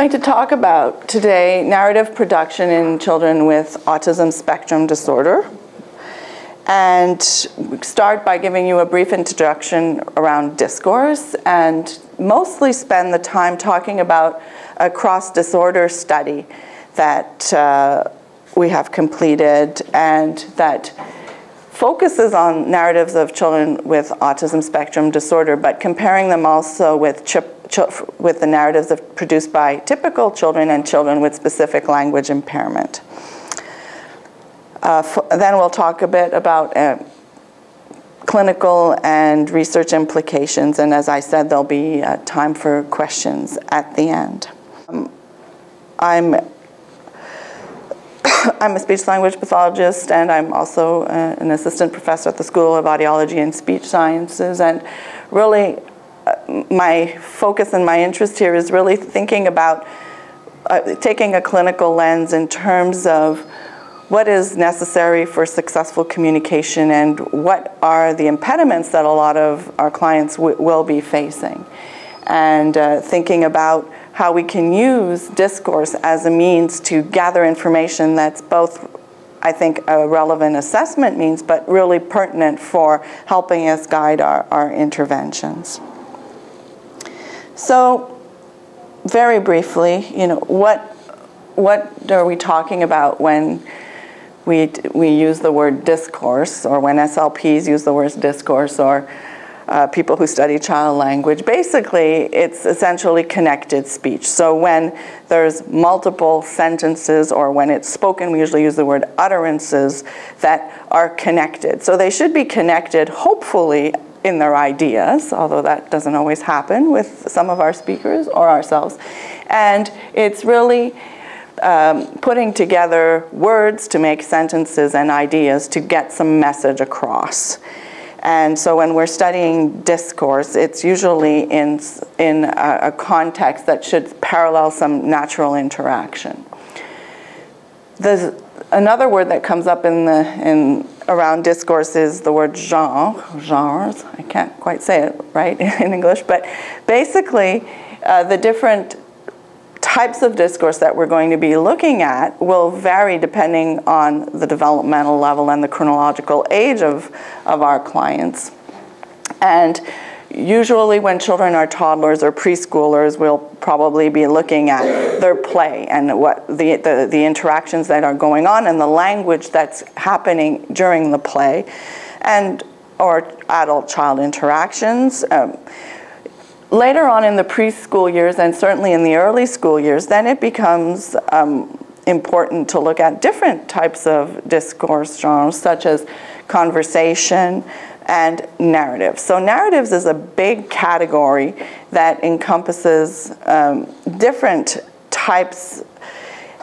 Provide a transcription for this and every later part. going to talk about today narrative production in children with autism spectrum disorder, and start by giving you a brief introduction around discourse, and mostly spend the time talking about a cross-disorder study that we have completed and that focuses on narratives of children with autism spectrum disorder, but comparing them also with the narratives produced by typical children and children with specific language impairment. Then we'll talk a bit about clinical and research implications, and as I said, there'll be time for questions at the end. I'm a speech language pathologist, and I'm also an assistant professor at the School of Audiology and Speech Sciences, and really my focus and my interest here is really thinking about taking a clinical lens in terms of what is necessary for successful communication and what are the impediments that a lot of our clients will be facing, and thinking about how we can use discourse as a means to gather information that's both, I think, a relevant assessment means, but really pertinent for helping us guide our interventions. So, very briefly, you know, what are we talking about when we use the word discourse, or when SLPs use the word discourse, or people who study child language? Basically, it's essentially connected speech. So when there's multiple sentences, or when it's spoken, we usually use the word utterances that are connected. So they should be connected, hopefully, in their ideas, although that doesn't always happen with some of our speakers or ourselves. And it's really putting together words to make sentences and ideas to get some message across. And so when we're studying discourse, it's usually in a context that should parallel some natural interaction. There's another word that comes up around discourse is the word genres. I can't quite say it right in English, but basically the different types of discourse that we're going to be looking at will vary depending on the developmental level and the chronological age of our clients. And usually when children are toddlers or preschoolers, we'll probably be looking at their play and what the interactions that are going on and the language that's happening during the play, and or adult-child interactions. Later on in the preschool years, and certainly in the early school years, then it becomes important to look at different types of discourse genres, such as conversation and narrative. So narratives is a big category that encompasses different types,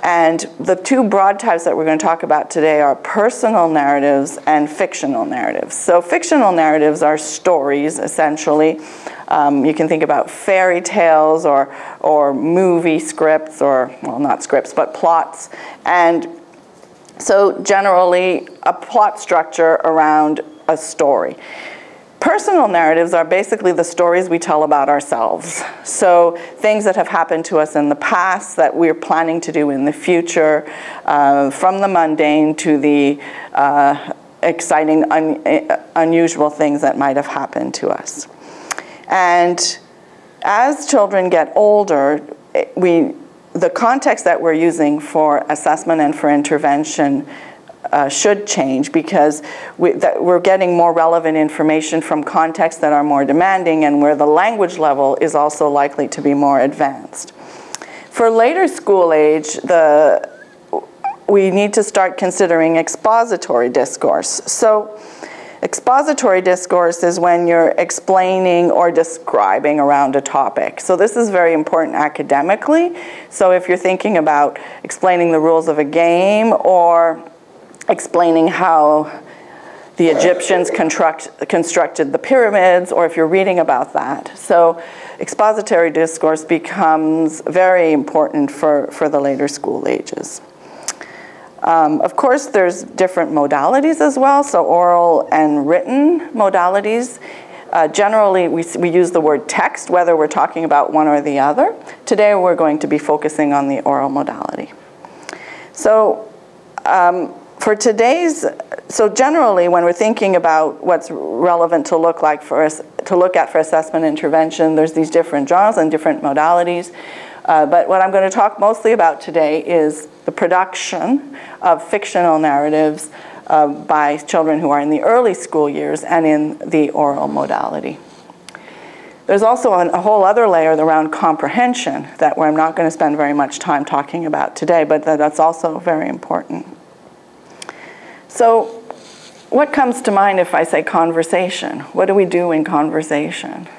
and the two broad types that we're going to talk about today are personal narratives and fictional narratives. So fictional narratives are stories, essentially. You can think about fairy tales or movie scripts, or, well, not scripts, but plots. And so generally a plot structure around a story. Personal narratives are basically the stories we tell about ourselves. So things that have happened to us in the past that we're planning to do in the future, from the mundane to the exciting, unusual things that might have happened to us. And as children get older, the context that we're using for assessment and for intervention should change, because we're getting more relevant information from contexts that are more demanding and where the language level is also likely to be more advanced. For later school age, we need to start considering expository discourse. So expository discourse is when you're explaining or describing around a topic. So this is very important academically. So if you're thinking about explaining the rules of a game, or explaining how the Egyptians constructed the pyramids, or if you're reading about that. So expository discourse becomes very important for the later school ages. Of course, there's different modalities as well, so oral and written modalities. Generally, we use the word text, whether we're talking about one or the other. Today, we're going to be focusing on the oral modality. So, generally, when we're thinking about what's relevant to look like for us to look at for assessment intervention, there's these different genres and different modalities. But what I'm going to talk mostly about today is the production of fictional narratives by children who are in the early school years and in the oral modality. There's also a whole other layer around comprehension that I'm not going to spend very much time talking about today, but that's also very important. So what comes to mind if I say conversation? What do we do in conversation?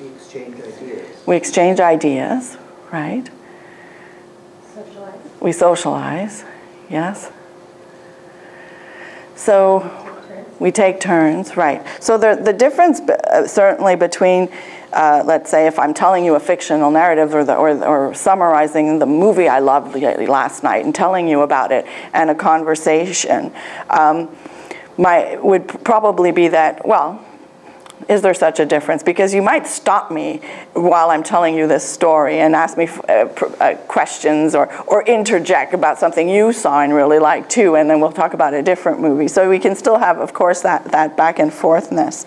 We exchange ideas. We exchange ideas, right? Socialize. We socialize, yes. So we take turns, right. So the difference certainly between, let's say, if I'm telling you a fictional narrative or summarizing the movie I loved last night and telling you about it and a conversation, would probably be that, well, is there such a difference? Because you might stop me while I'm telling you this story and ask me questions or interject about something you saw and really liked too, and then we'll talk about a different movie. So we can still have, of course, that back and forthness.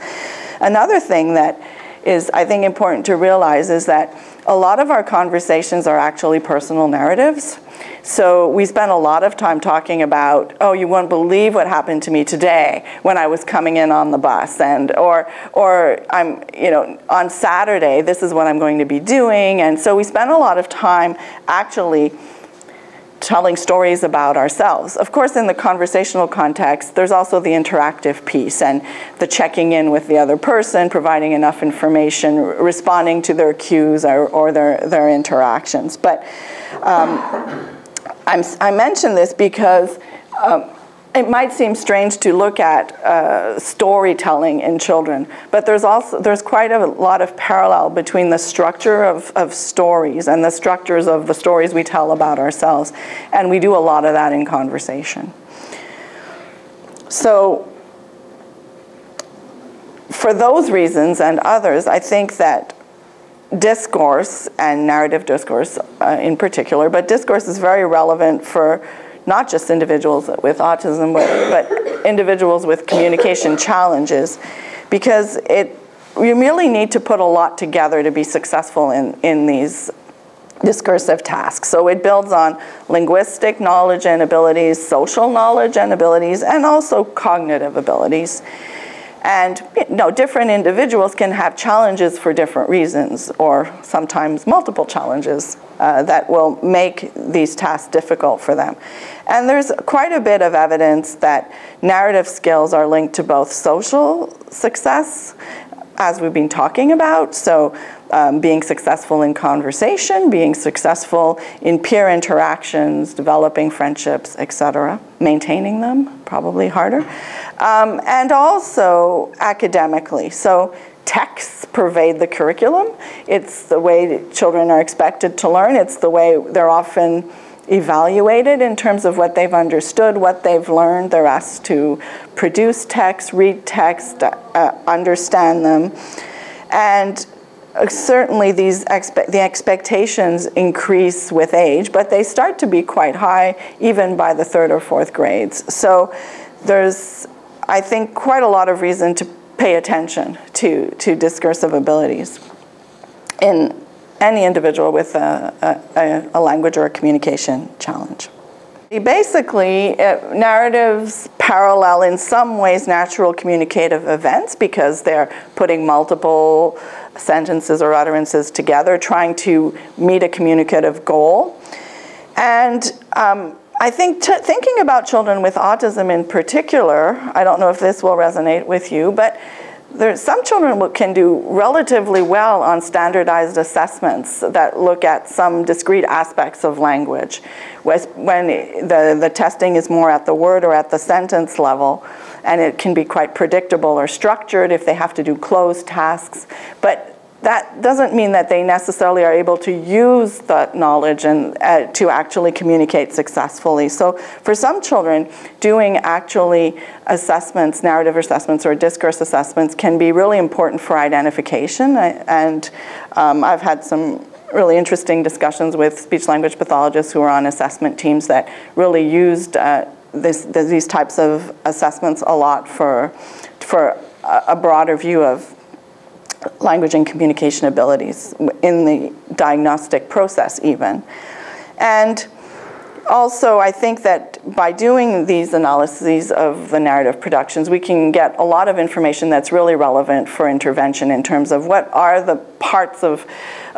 Another thing that is, I think, important to realize is that a lot of our conversations are actually personal narratives. So we spend a lot of time talking about, oh, you won't believe what happened to me today when I was coming in on the bus, or I'm, you know, on Saturday, this is what I'm going to be doing. And so we spend a lot of time actually telling stories about ourselves. Of course, in the conversational context, there's also the interactive piece and the checking in with the other person, providing enough information, responding to their cues or their interactions. But I mention this because it might seem strange to look at storytelling in children, but there's quite a lot of parallel between the structure of stories and the structures of the stories we tell about ourselves, and we do a lot of that in conversation. So for those reasons and others, I think that discourse, and narrative discourse in particular, but discourse is very relevant for not just individuals with autism, but individuals with communication challenges, because you really need to put a lot together to be successful in these discursive tasks. So it builds on linguistic knowledge and abilities, social knowledge and abilities, and also cognitive abilities. And you know, different individuals can have challenges for different reasons, or sometimes multiple challenges that will make these tasks difficult for them. And there's quite a bit of evidence that narrative skills are linked to both social success, as we've been talking about, so being successful in conversation, being successful in peer interactions, developing friendships, etc., maintaining them, probably harder, and also academically. So texts pervade the curriculum. It's the way that children are expected to learn. It's the way they're often evaluated in terms of what they've understood, what they've learned. They're asked to produce text, read text, understand them. And certainly the expectations increase with age, but they start to be quite high even by the 3rd or 4th grades. So there's, I think, quite a lot of reason to pay attention to discursive abilities in any individual with a language or a communication challenge. Basically, narratives parallel in some ways natural communicative events because they're putting multiple sentences or utterances together, trying to meet a communicative goal. And I think thinking about children with autism in particular, I don't know if this will resonate with you, but some children can do relatively well on standardized assessments that look at some discrete aspects of language, when the testing is more at the word or at the sentence level, and it can be quite predictable or structured if they have to do closed tasks. But that doesn't mean that they necessarily are able to use that knowledge and to actually communicate successfully. So for some children, doing actually assessments, narrative assessments or discourse assessments can be really important for identification. And I've had some really interesting discussions with speech-language pathologists who are on assessment teams that really used these types of assessments a lot for a broader view of language and communication abilities in the diagnostic process even. And also, I think that by doing these analyses of the narrative productions, we can get a lot of information that's really relevant for intervention in terms of what are the parts of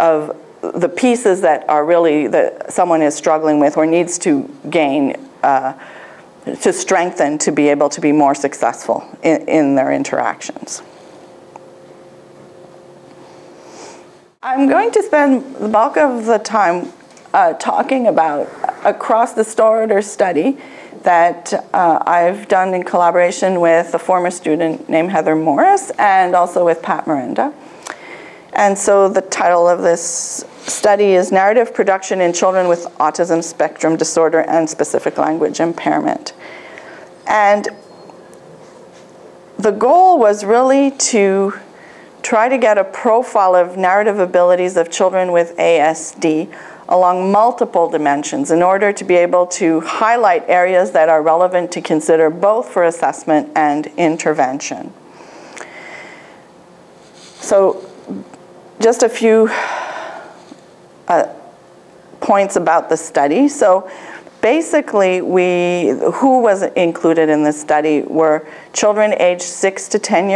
the pieces that are really that someone is struggling with or needs to gain to strengthen to be able to be more successful in their interactions. I'm going to spend the bulk of the time talking about Across the Storator study that I've done in collaboration with a former student named Heather Morris and also with Pat Miranda. And so the title of this study is Narrative Production in Children with Autism Spectrum Disorder and Specific Language Impairment. And the goal was really to try to get a profile of narrative abilities of children with ASD along multiple dimensions in order to be able to highlight areas that are relevant to consider both for assessment and intervention. So just a few points about the study. So basically, who was included in this study were children aged 6 to 10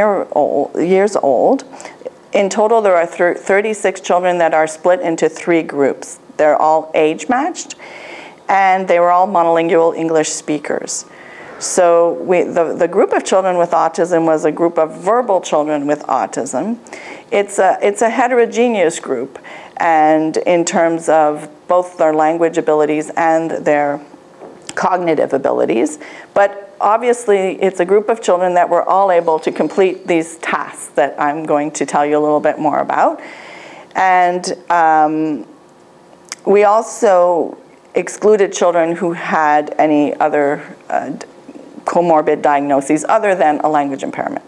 years old. In total, there are 36 children that are split into 3 groups. They're all age-matched, and they were all monolingual English speakers. So the group of children with autism was a group of verbal children with autism. It's a heterogeneous group, and in terms of both their language abilities and their cognitive abilities. But obviously, it's a group of children that were all able to complete these tasks that I'm going to tell you a little bit more about. And we also excluded children who had any other comorbid diagnoses other than a language impairment.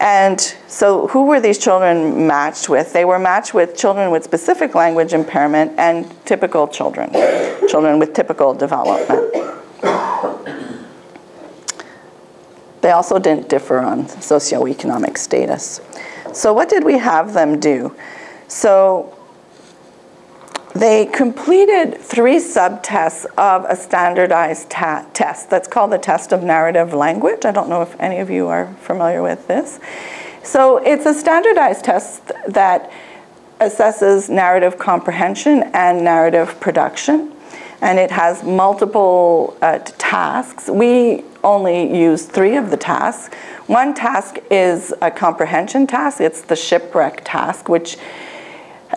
And so who were these children matched with? They were matched with children with specific language impairment and typical children, children with typical development. They also didn't differ on socioeconomic status. So what did we have them do? So they completed 3 subtests of a standardized test that's called the Test of Narrative Language. I don't know if any of you are familiar with this. So it's a standardized test that assesses narrative comprehension and narrative production, and it has multiple tasks. We only used 3 of the tasks. One task is a comprehension task. It's the shipwreck task, which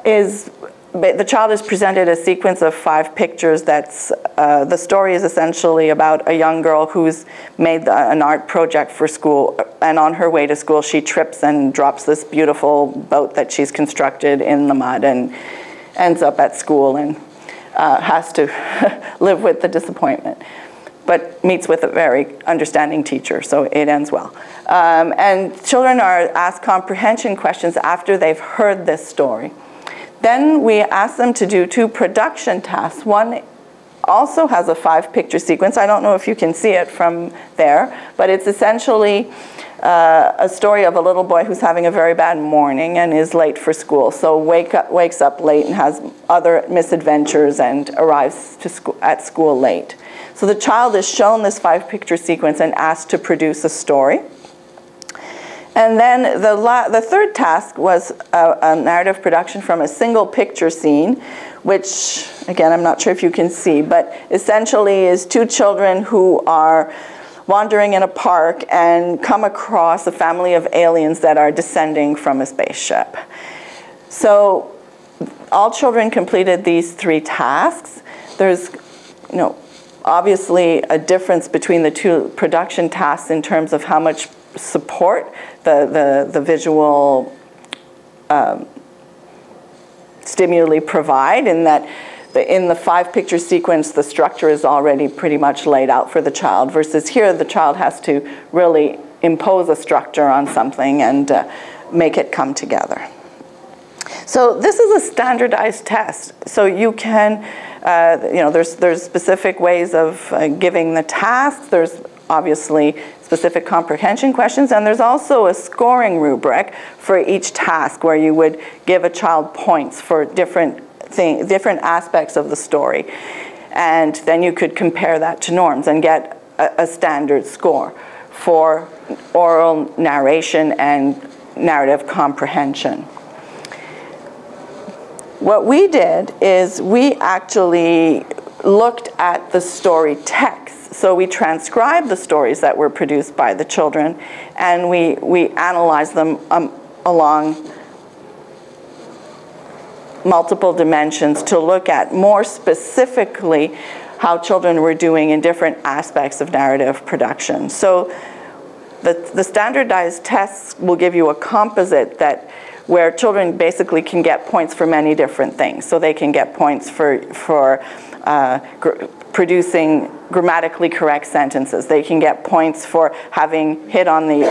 is the child is presented a sequence of 5 pictures that's, the story is essentially about a young girl who's made an art project for school, and on her way to school she trips and drops this beautiful boat that she's constructed in the mud and ends up at school and has to live with the disappointment, but meets with a very understanding teacher, so it ends well. And children are asked comprehension questions after they've heard this story. Then we asked them to do 2 production tasks. One also has a 5-picture sequence. I don't know if you can see it from there, but it's essentially a story of a little boy who's having a very bad morning and is late for school. So wakes up late and has other misadventures and arrives at school late. So the child is shown this 5-picture sequence and asked to produce a story. And then the 3rd task was a narrative production from a single picture scene, which, again, I'm not sure if you can see, but essentially is 2 children who are wandering in a park and come across a family of aliens that are descending from a spaceship. So all children completed these 3 tasks. There's, you know, obviously a difference between the 2 production tasks in terms of how much support the visual stimuli provide, in that in the five-picture sequence, the structure is already pretty much laid out for the child, versus here the child has to really impose a structure on something and make it come together. So this is a standardized test. So you can, there's specific ways of giving the tasks. There's obviously specific comprehension questions, and there's also a scoring rubric for each task where you would give a child points for different aspects of the story. And then you could compare that to norms and get a standard score for oral narration and narrative comprehension. What we did is we actually looked at the story text. So we transcribed the stories that were produced by the children, and we analyzed them along multiple dimensions to look at more specifically how children were doing in different aspects of narrative production. So the standardized tests will give you a composite that where children basically can get points for many different things. So they can get points for producing grammatically correct sentences. They can get points for having hit on the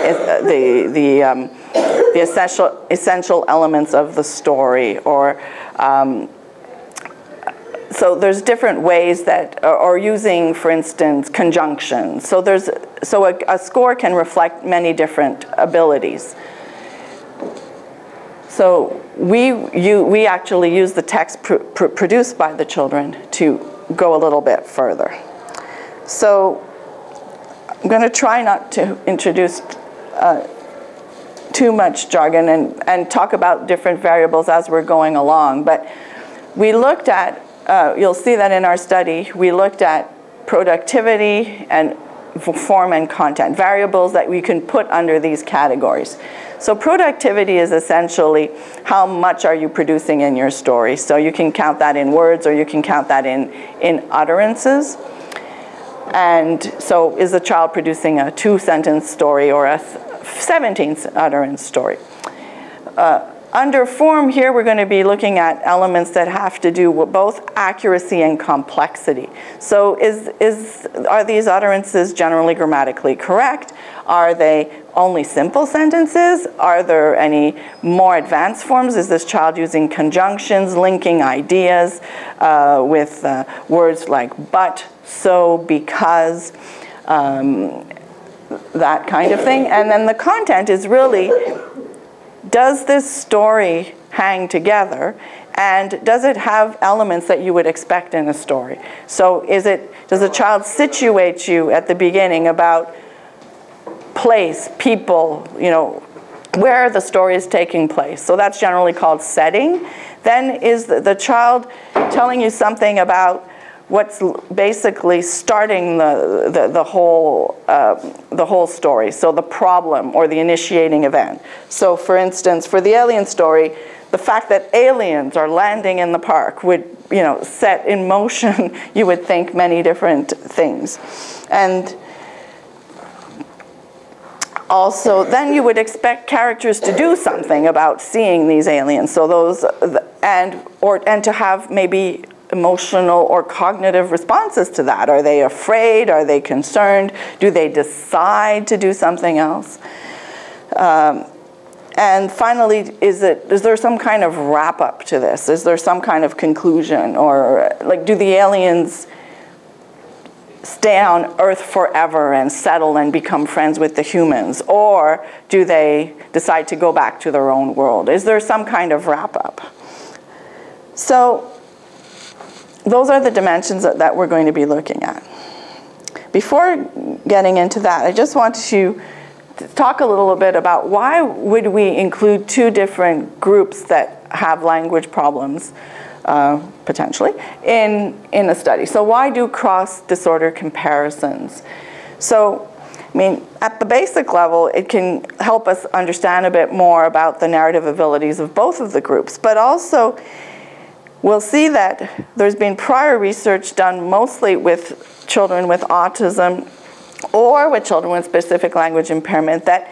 essential elements of the story, or so there's different ways that, or using, for instance, conjunctions. So there's a score can reflect many different abilities. So we actually use the text produced by the children to go a little bit further. So I'm going to try not to introduce too much jargon and talk about different variables as we're going along. But we looked at, you'll see that in our study, we looked at productivity and form and content, variables that we can put under these categories. So productivity is essentially how much are you producing in your story. So you can count that in words, or you can count that in utterances. And so is the child producing a 2-sentence story or a 17-utterance story? Under form here, we're going to be looking at elements that have to do with both accuracy and complexity. So are these utterances generally grammatically correct? Are they only simple sentences? Are there any more advanced forms? Is this child using conjunctions, linking ideas with words like but, so, because, that kind of thing? And then the content is really, does this story hang together, and does it have elements that you would expect in a story? So does a child situate you at the beginning about place, people, where the story is taking place? So that's generally called setting. Then is the child telling you something about what's basically starting the whole story, so the problem or the initiating event. So for instance, for the alien story, the fact that aliens are landing in the park would set in motion, you would think, many different things. And also then you would expect characters to do something about seeing these aliens, so those, and to have maybe emotional or cognitive responses to that. Are they afraid? Are they concerned? Do they decide to do something else? And finally, is there some kind of wrap-up to this? Is there some kind of conclusion? Or do the aliens stay on Earth forever and settle and become friends with the humans? Or do they decide to go back to their own world? Is there some kind of wrap-up? So those are the dimensions that we're going to be looking at. Before getting into that, I just want to talk a little bit about why would we include two different groups that have language problems, potentially, in a study. So why do cross-disorder comparisons? So, at the basic level, it can help us understand a bit more about the narrative abilities of both of the groups, but also we'll see that there's been prior research done mostly with children with autism or with children with specific language impairment that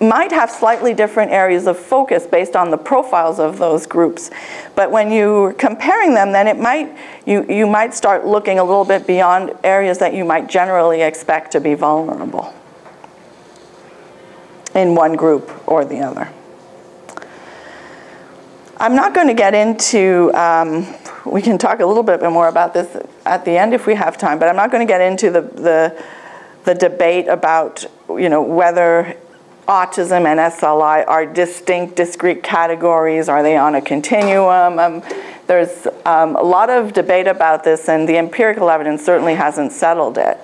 might have slightly different areas of focus based on the profiles of those groups. But when you're comparing them, then it might, you might start looking a little bit beyond areas that you might generally expect to be vulnerable in one group or the other. I'm not going to get into, we can talk a little bit more about this at the end if we have time, but I'm not going to get into the debate about, you know, whether autism and SLI are distinct, discrete categories. Are they on a continuum? There's a lot of debate about this, and the empirical evidence certainly hasn't settled it.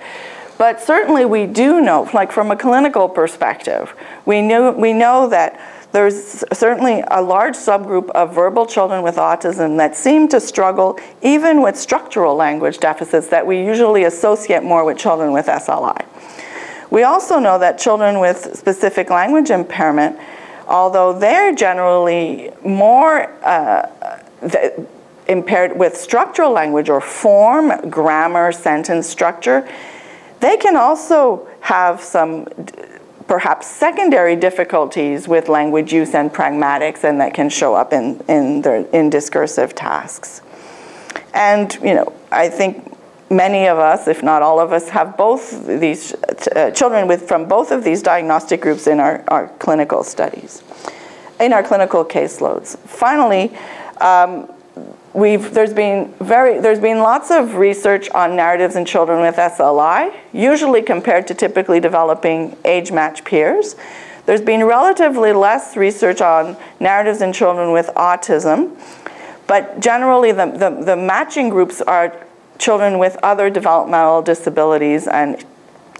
But certainly we do know, like from a clinical perspective, we know that there's certainly a large subgroup of verbal children with autism that seem to struggle even with structural language deficits that we usually associate more with children with SLI. We also know that children with specific language impairment, although they're generally more impaired with structural language or form, grammar, sentence structure, they can also have some perhaps secondary difficulties with language use and pragmatics, and that can show up in discursive tasks. And you know, I think many of us, if not all of us, have both these children from both of these diagnostic groups in our clinical studies, in our clinical caseloads. Finally, there's been lots of research on narratives in children with SLI, usually compared to typically developing age-matched peers. There's been relatively less research on narratives in children with autism, but generally the matching groups are children with other developmental disabilities and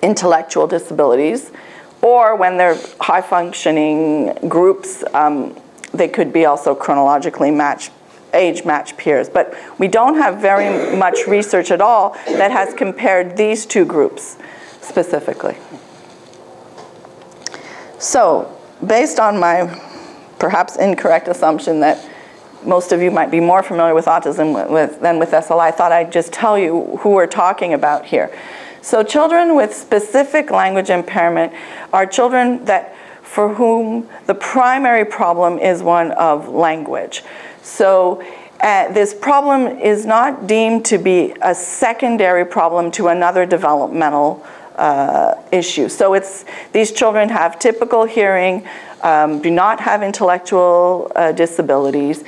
intellectual disabilities, or when they're high-functioning groups, they could be also chronologically matched, age-matched peers. But we don't have very much research at all that has compared these two groups specifically. So, based on my perhaps incorrect assumption that most of you might be more familiar with autism than with SLI, I thought I'd just tell you who we're talking about here. So children with specific language impairment are children for whom the primary problem is one of language. So this problem is not deemed to be a secondary problem to another developmental issue. So these children have typical hearing, do not have intellectual disabilities,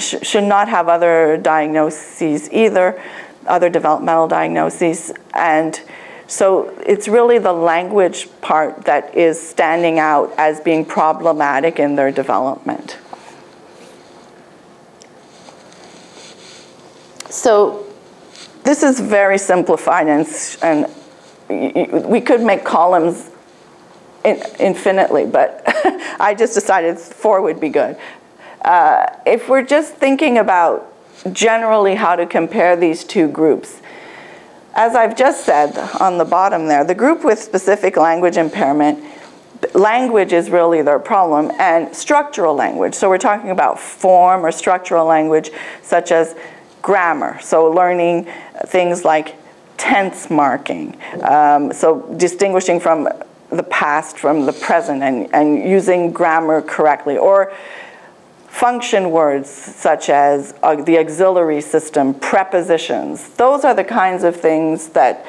should not have other diagnoses either, other developmental diagnoses, and so it's really the language part that is standing out as being problematic in their development. So this is very simplified, and we could make columns infinitely, but I just decided 4 would be good. If we're just thinking about generally how to compare these two groups, as I've just said on the bottom there, the group with specific language impairment, language is really their problem, and structural language. So we're talking about form or structural language such as grammar, so learning things like tense marking, so distinguishing from the past from the present and using grammar correctly, or function words such as the auxiliary system, prepositions. Those are the kinds of things that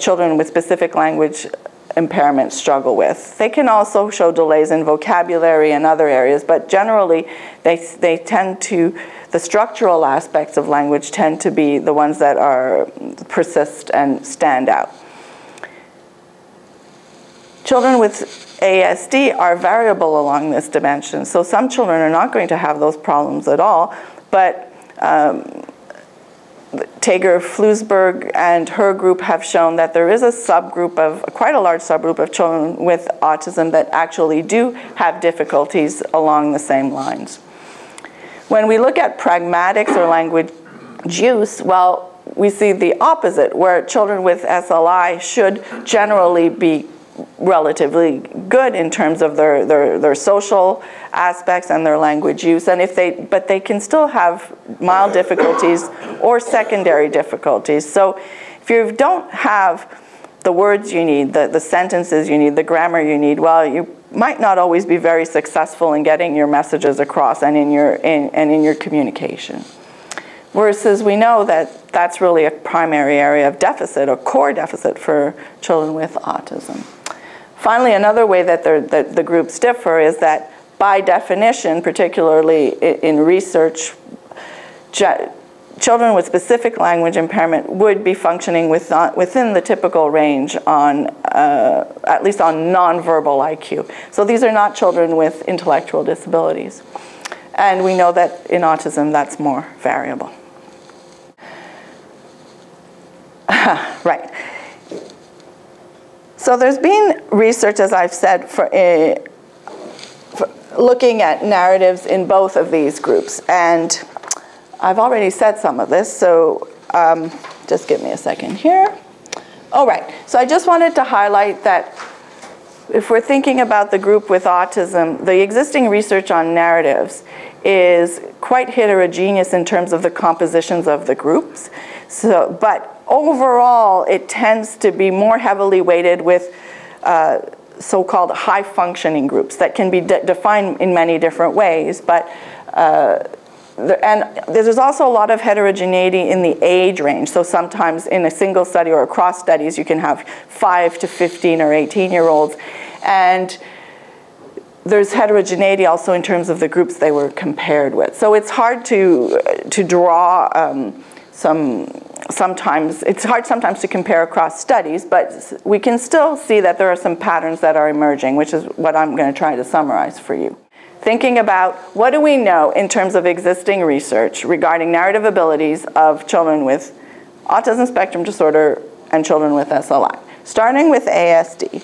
children with specific language impairment struggle with. They can also show delays in vocabulary and other areas, but generally they tend to, the structural aspects of language tend to be the ones that persist and stand out. Children with ASD are variable along this dimension. So some children are not going to have those problems at all, but Tager-Flusberg and her group have shown that there is quite a large subgroup of children with autism that actually do have difficulties along the same lines. When we look at pragmatics or language use, well, we see the opposite, where children with SLI should generally be relatively good in terms of their social aspects and their language use, and but they can still have mild difficulties or secondary difficulties. So if you don't have the words you need, the sentences you need, the grammar you need, well, you might not always be very successful in getting your messages across and in your communication. Versus we know that that's really a primary area of deficit, or core deficit, for children with autism. Finally, another way that, the groups differ is that by definition, particularly in research, children with specific language impairment would be functioning within the typical range on, at least on nonverbal IQ. So these are not children with intellectual disabilities. And we know that in autism, that's more variable. Right. So there's been research, as I've said, for looking at narratives in both of these groups. And I've already said some of this, so just give me a second here. All right, so I just wanted to highlight that if we're thinking about the group with autism, the existing research on narratives is quite heterogeneous in terms of the compositions of the groups. So, but overall, it tends to be more heavily weighted with so-called high-functioning groups that can be defined in many different ways. But and there's also a lot of heterogeneity in the age range. So sometimes in a single study or across studies, you can have 5 to 15 or 18-year-olds. And there's heterogeneity also in terms of the groups they were compared with. So it's hard to draw sometimes to compare across studies, but we can still see that there are some patterns that are emerging, which is what I'm going to try to summarize for you. Thinking about what do we know in terms of existing research regarding narrative abilities of children with autism spectrum disorder and children with SLI. Starting with ASD.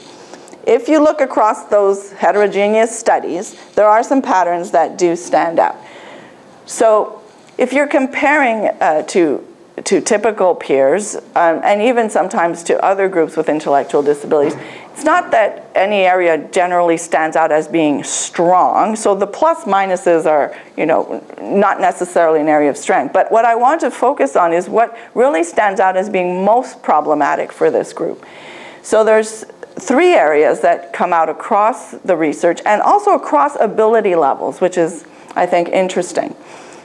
If you look across those heterogeneous studies, there are some patterns that do stand out. So if you're comparing to typical peers, and even sometimes to other groups with intellectual disabilities, it's not that any area generally stands out as being strong. So the plus minuses are, you know, not necessarily an area of strength. But what I want to focus on is what really stands out as being most problematic for this group. So there's three areas that come out across the research and also across ability levels, which is, I think, interesting.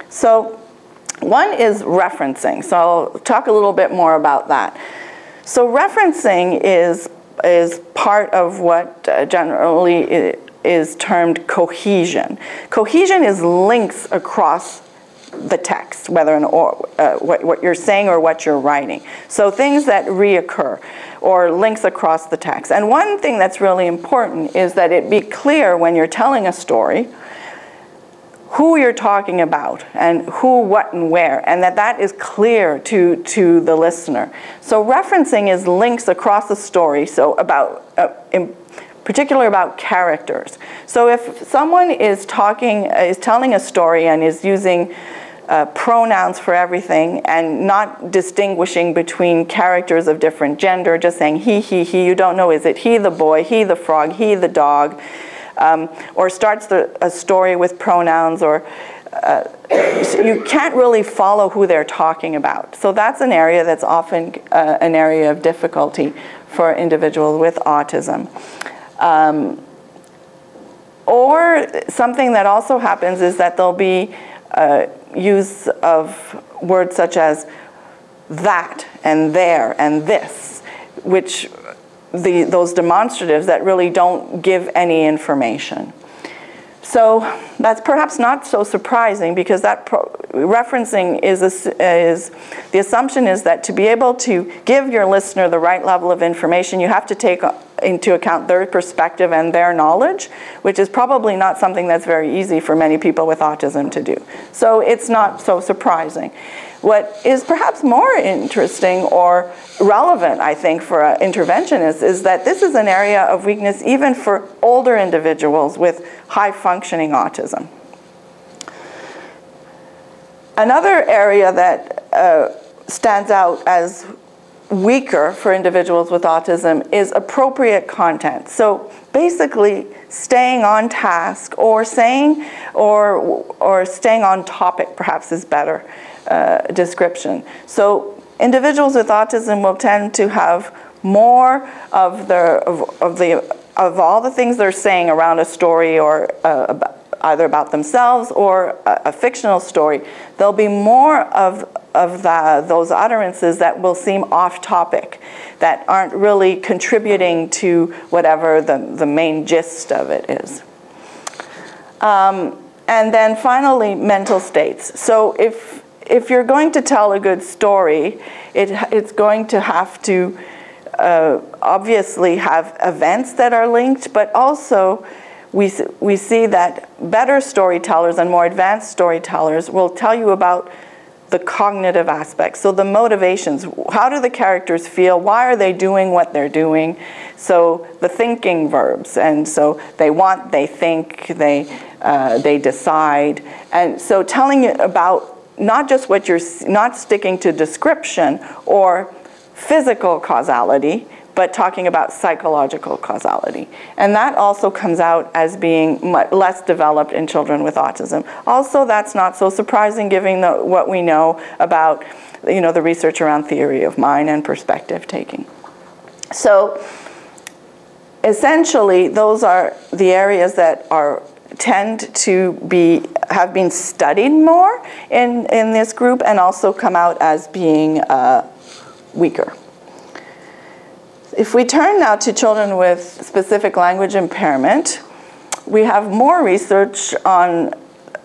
So one is referencing. So I'll talk a little bit more about that. So referencing is part of what generally is termed cohesion. Cohesion is links across the text, whether what you're saying or what you're writing. So things that reoccur or links across the text. And one thing that's really important is that it be clear when you're telling a story who you're talking about and who, what, and where, and that is clear to the listener. So referencing is links across the story, so about, in particular about characters. So if someone is telling a story and is using pronouns for everything and not distinguishing between characters of different gender, just saying he, you don't know, is it he the boy, he the frog, he the dog, or starts a story with pronouns, or so you can't really follow who they're talking about. So that's an area that's often an area of difficulty for individuals with autism. Or something that also happens is that there'll be use of words such as that and there and this, which those demonstratives that really don't give any information. So that's perhaps not so surprising, because that referencing is the assumption is that to be able to give your listener the right level of information, you have to take into account their perspective and their knowledge, which is probably not something that's very easy for many people with autism to do. So it's not so surprising. What is perhaps more interesting or relevant, I think, for interventionists is that this is an area of weakness even for older individuals with high-functioning autism. Another area that stands out as weaker for individuals with autism is appropriate content. So basically staying on task, or staying on topic perhaps is better. Description. So individuals with autism will tend to have more of the of all the things they're saying around a story or either about themselves or a fictional story, there'll be more of those utterances that will seem off topic, that aren't really contributing to whatever the main gist of it is. And then finally, mental states. So if you're going to tell a good story, it's going to have to obviously have events that are linked, but also we see that better storytellers and more advanced storytellers will tell you about the cognitive aspects, so the motivations. How do the characters feel? Why are they doing what they're doing? So the thinking verbs, and so they want, they think, they decide. And so telling it about not just what you're, not sticking to description or physical causality, but talking about psychological causality. And that also comes out as being much less developed in children with autism. Also, that's not so surprising given what we know about, you know, the research around theory of mind and perspective taking. So essentially, those are the areas that are tend to be, have been studied more in this group and also come out as being weaker. If we turn now to children with specific language impairment, we have more research on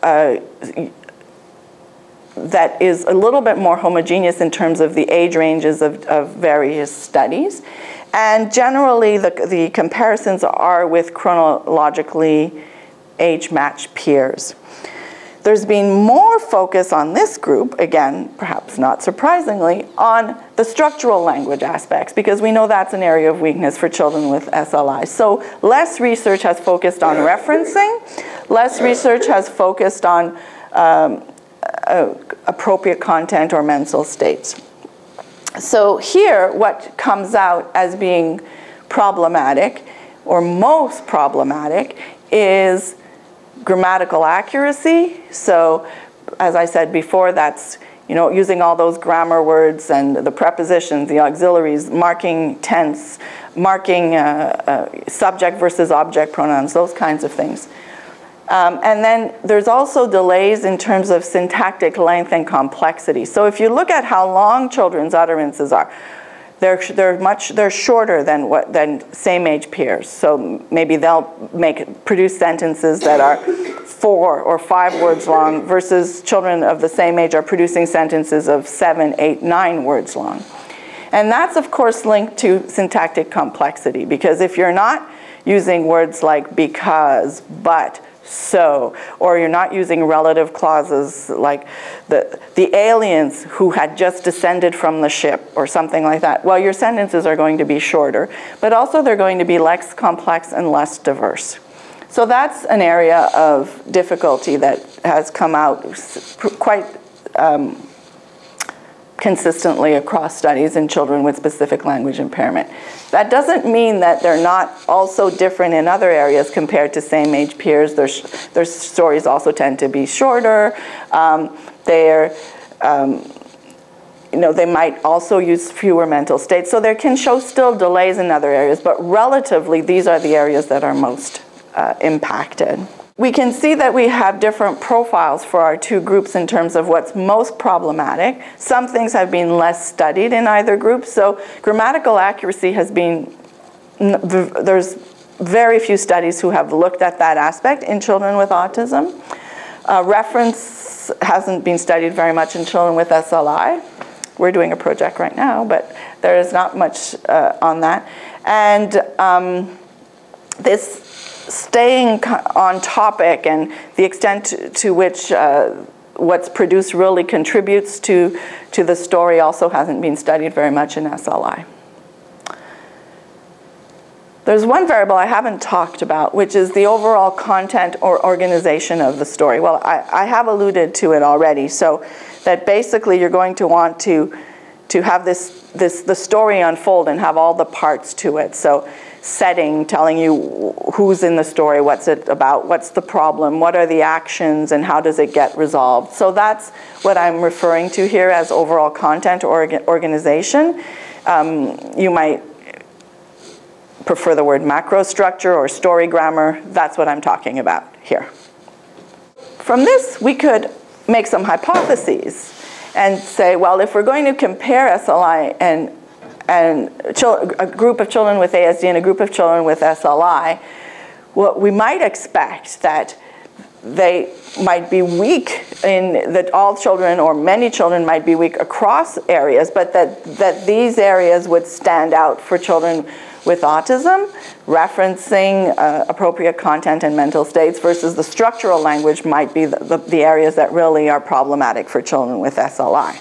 that is a little bit more homogeneous in terms of the age ranges of various studies. And generally, the comparisons are with chronologically age-matched peers. There's been more focus on this group, again, perhaps not surprisingly, on the structural language aspects, because we know that's an area of weakness for children with SLI. So less research has focused on referencing, less research has focused on appropriate content or mental states. So here, what comes out as being problematic, or most problematic, is grammatical accuracy. So as I said before, that's, you know, using all those grammar words and the prepositions, the auxiliaries, marking tense, marking subject versus object pronouns, those kinds of things. And then there's also delays in terms of syntactic length and complexity. So if you look at how long children's utterances are, they're shorter than same age peers. So maybe they'll produce sentences that are 4 or 5 words long versus children of the same age are producing sentences of 7, 8, 9 words long. And that's of course linked to syntactic complexity, because if you're not using words like because, but, so, or you're not using relative clauses like the aliens who had just descended from the ship or something like that, well, your sentences are going to be shorter, but also they're going to be less complex and less diverse. So that's an area of difficulty that has come out quite consistently across studies in children with specific language impairment. That doesn't mean that they're not also different in other areas compared to same age peers. Their stories also tend to be shorter. You know, they might also use fewer mental states. So they can show still delays in other areas, but relatively these are the areas that are most impacted. We can see that we have different profiles for our two groups in terms of what's most problematic. Some things have been less studied in either group. So grammatical accuracy has been, there's very few studies who have looked at that aspect in children with autism. Reference hasn't been studied very much in children with SLI. We're doing a project right now, but there is not much on that. And this staying on topic and the extent to which what's produced really contributes to the story also hasn't been studied very much in SLI. There's one variable I haven't talked about, which is the overall content or organization of the story. Well, I have alluded to it already, so that basically you're going to want to have the story unfold and have all the parts to it. So setting, telling you who's in the story, what's it about, what's the problem, what are the actions, and how does it get resolved. So that's what I'm referring to here as overall content or organization. You might prefer the word macrostructure or story grammar, that's what I'm talking about here. From this, we could make some hypotheses and say, well, if we're going to compare SLI and a group of children with ASD and a group of children with SLI, well, we might expect that they might be weak in that all children or many children might be weak across areas, but that these areas would stand out for children with autism, referencing appropriate content and mental states versus the structural language might be the areas that really are problematic for children with SLI.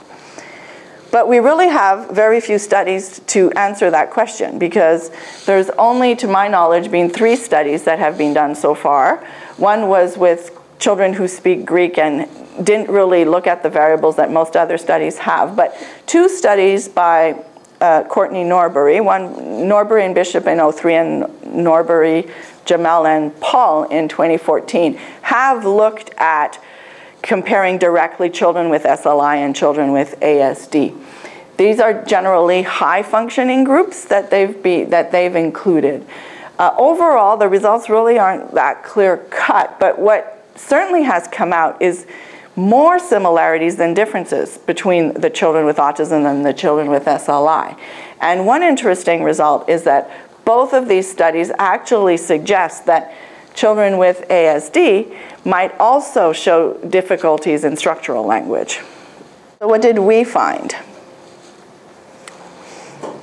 But we really have very few studies to answer that question because there's only, to my knowledge, been 3 studies that have been done so far. One was with children who speak Greek and didn't really look at the variables that most other studies have, but 2 studies by Courtney Norbury, one Norbury and Bishop in 2003 and Norbury, Jamel, and Paul in 2014, have looked at comparing directly children with SLI and children with ASD. These are generally high-functioning groups that they've included. Overall, the results really aren't that clear-cut, but what certainly has come out is more similarities than differences between the children with autism and the children with SLI. And one interesting result is that both of these studies actually suggest that children with ASD might also show difficulties in structural language. So what did we find?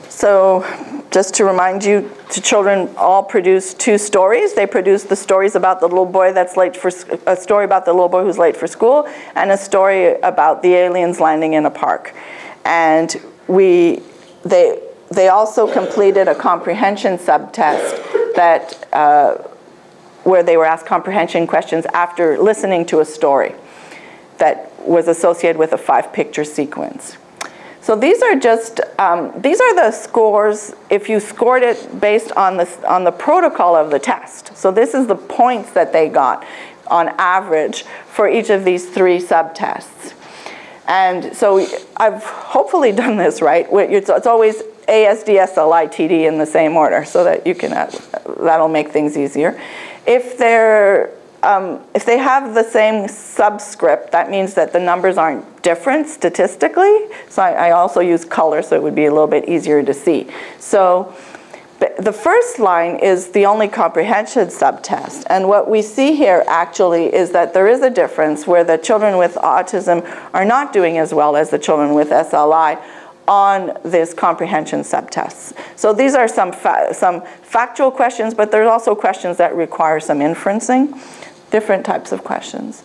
So just to remind you, the children all produced 2 stories. They produced the stories about the little boy that's late for, a story about the little boy who's late for school, and a story about the aliens landing in a park. And they also completed a comprehension subtest that where they were asked comprehension questions after listening to a story that was associated with a 5-picture sequence. So these are just, these are the scores if you scored it based on the protocol of the test. So this is the points that they got on average for each of these 3 subtests. And so I've hopefully done this right. It's always ASD, SLI, TD in the same order so that you can, that'll make things easier. If they have the same subscript, that means that the numbers aren't different statistically. So I also use color so it would be a little bit easier to see. So the first line is the only comprehension subtest. And what we see here actually is that there is a difference where the children with autism are not doing as well as the children with SLI on this comprehension subtests. So these are some factual questions, but there's also questions that require some inferencing, different types of questions.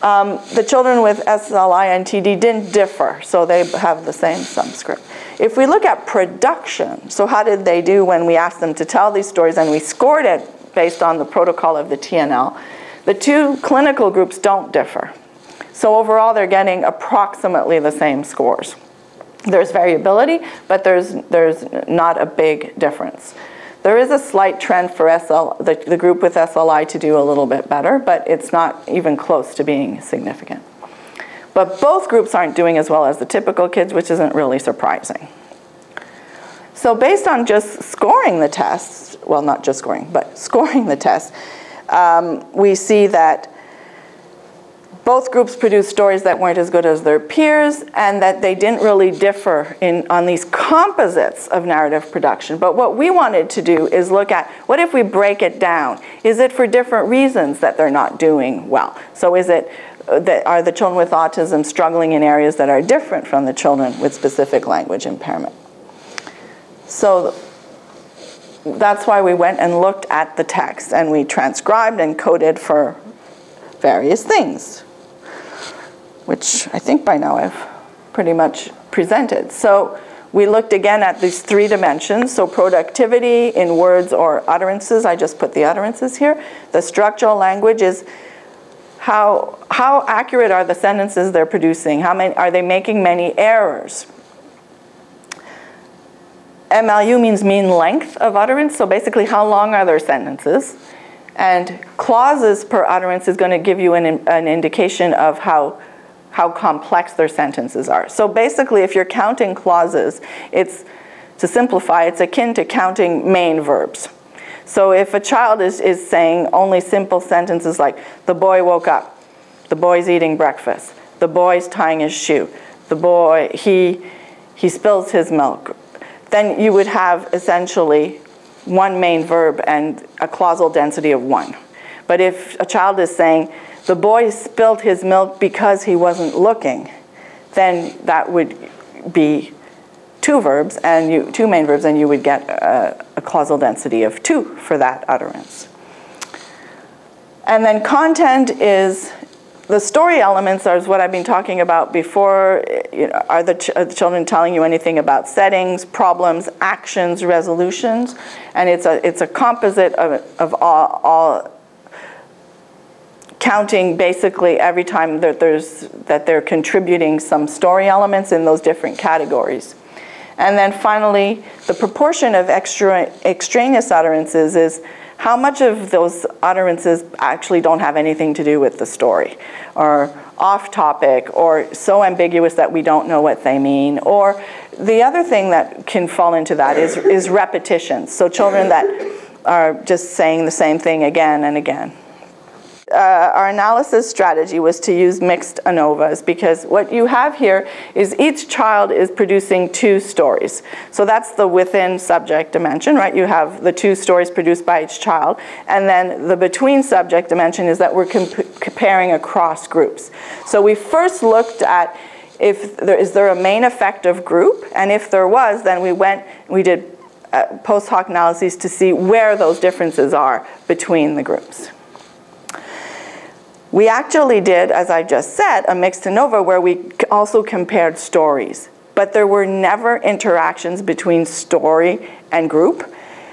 The children with SLI and TD didn't differ, so they have the same subscript. If we look at production, so how did they do when we asked them to tell these stories and we scored it based on the protocol of the TNL, the 2 clinical groups don't differ. So overall, they're getting approximately the same scores. There's variability, but there's not a big difference. There is a slight trend for the group with SLI to do a little bit better, but it's not even close to being significant. But both groups aren't doing as well as the typical kids, which isn't really surprising. So based on just scoring the tests, well, not just scoring, but scoring the tests, we see that both groups produced stories that weren't as good as their peers and that they didn't really differ on these composites of narrative production. But what we wanted to do is look at, what if we break it down? Is it for different reasons that they're not doing well? So is it, are the children with autism struggling in areas that are different from the children with specific language impairment? So that's why we went and looked at the text and we transcribed and coded for various things, which I think by now I've pretty much presented. So we looked again at these 3 dimensions, so productivity in words or utterances, I just put the utterances here. The structural language is how accurate are the sentences they're producing, are they making many errors. MLU means mean length of utterance, so basically how long are their sentences. And clauses per utterance is going to give you an indication of how complex their sentences are. So basically, if you're counting clauses, it's to simplify, it's akin to counting main verbs. So if a child is saying only simple sentences like, the boy woke up, the boy's eating breakfast, the boy's tying his shoe, the boy, he spills his milk, then you would have essentially one main verb and a clausal density of 1. But if a child is saying, the boy spilled his milk because he wasn't looking, then that would be 2 verbs, and 2 main verbs, and you would get a clausal density of 2 for that utterance. And then content is, the story elements are what I've been talking about before. You know, are the children telling you anything about settings, problems, actions, resolutions? And it's a composite of all counting basically every time that they're contributing some story elements in those different categories. And then finally, the proportion of extraneous utterances is how much of those utterances actually don't have anything to do with the story, or off topic, or so ambiguous that we don't know what they mean. Or the other thing that can fall into that is repetition. So children that are just saying the same thing again and again. Our analysis strategy was to use mixed ANOVAs, because what you have here is each child is producing 2 stories. So that's the within subject dimension, right? You have the 2 stories produced by each child, and then the between subject dimension is that we're comparing across groups. So we first looked at is there a main effective group, and if there was, then we did post hoc analyses to see where those differences are between the groups. We actually did, as I just said, a mixed ANOVA where we also compared stories, but there were never interactions between story and group.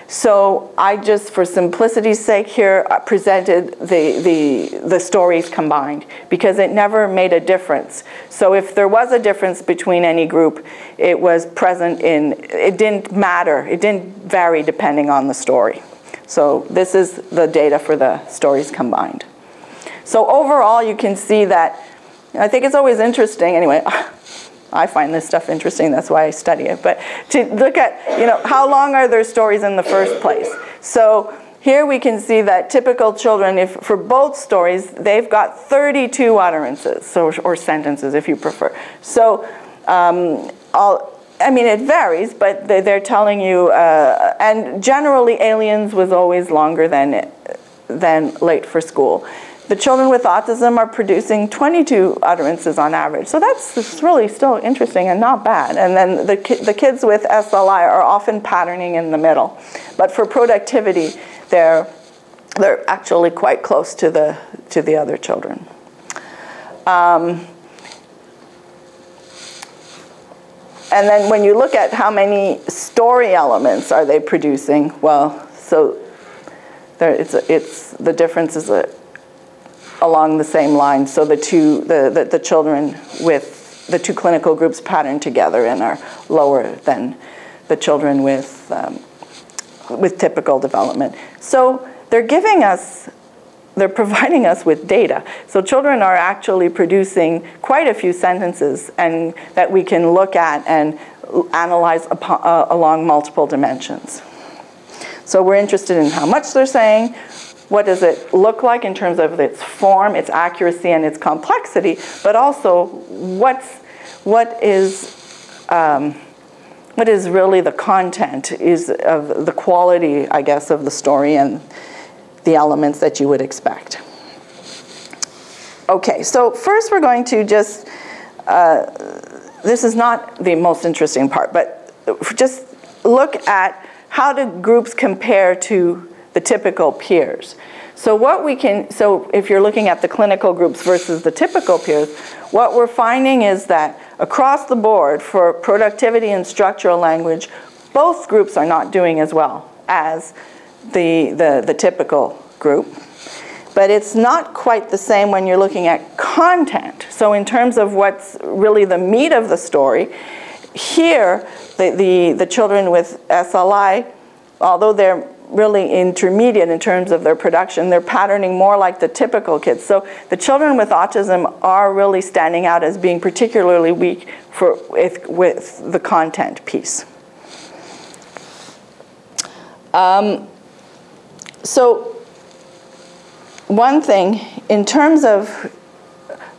So I just, for simplicity's sake here, presented the stories combined, because it never made a difference. So if there was a difference between any group, it was present it didn't matter, it didn't vary depending on the story. So this is the data for the stories combined. So overall, you can see that, and I think it's always interesting, anyway, I find this stuff interesting, that's why I study it, but to look at, you know, how long are their stories in the first place? So here we can see that typical children, if for both stories, they've got 32 utterances, so, or sentences if you prefer. So, I mean, it varies, but they're telling you, and generally aliens was always longer than late for school. The children with autism are producing 22 utterances on average. So that's really still interesting and not bad. And then the kids with SLI are often patterning in the middle. But for productivity, they're actually quite close to the other children. And then when you look at how many story elements are they producing, well, so there, it's the difference is along the same line, so the children with the 2 clinical groups pattern together and are lower than the children with typical development. So they're providing us with data. So children are actually producing quite a few sentences, and that we can look at and analyze along multiple dimensions. So we're interested in how much they're saying. What does it look like in terms of its form, its accuracy, and its complexity? But also, what is really the content is of the quality, I guess, of the story and the elements that you would expect. Okay, so first we're going to just this is not the most interesting part, but just look at how do groups compare to the typical peers. So so if you're looking at the clinical groups versus the typical peers, what we're finding is that across the board for productivity and structural language, both groups are not doing as well as the typical group. But it's not quite the same when you're looking at content. So in terms of what's really the meat of the story, here the children with SLI, although they're really intermediate in terms of their production, they're patterning more like the typical kids. So the children with autism are really standing out as being particularly weak with the content piece. So one thing, in terms of,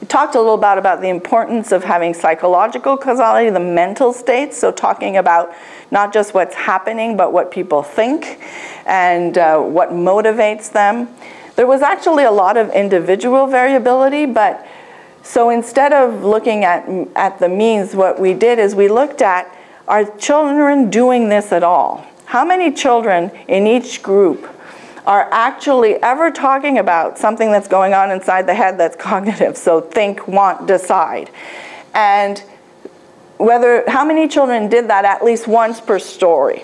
we talked a little about the importance of having psychological causality, the mental states, so talking about not just what's happening, but what people think and what motivates them. There was actually a lot of individual variability, but so instead of looking at the means, what we did is we looked at, are children doing this at all? How many children in each group are actually ever talking about something that's going on inside the head that's cognitive, so think, want, decide. And whether, how many children did that at least once per story?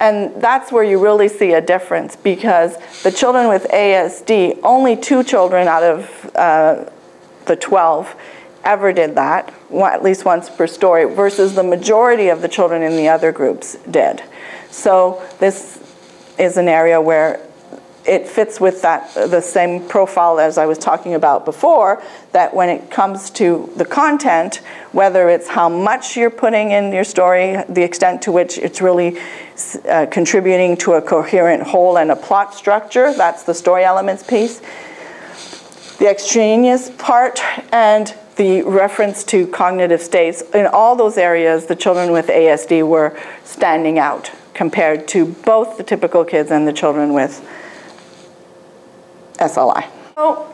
And that's where you really see a difference, because the children with ASD, only 2 children out of the 12 ever did that, at least once per story, versus the majority of the children in the other groups did. So this is an area where it fits with that, the same profile as I was talking about before, that when it comes to the content, whether it's how much you're putting in your story, the extent to which it's really contributing to a coherent whole and a plot structure, that's the story elements piece, the extraneous part, and the reference to cognitive states. In all those areas, the children with ASD were standing out compared to both the typical kids and the children with SLI. So,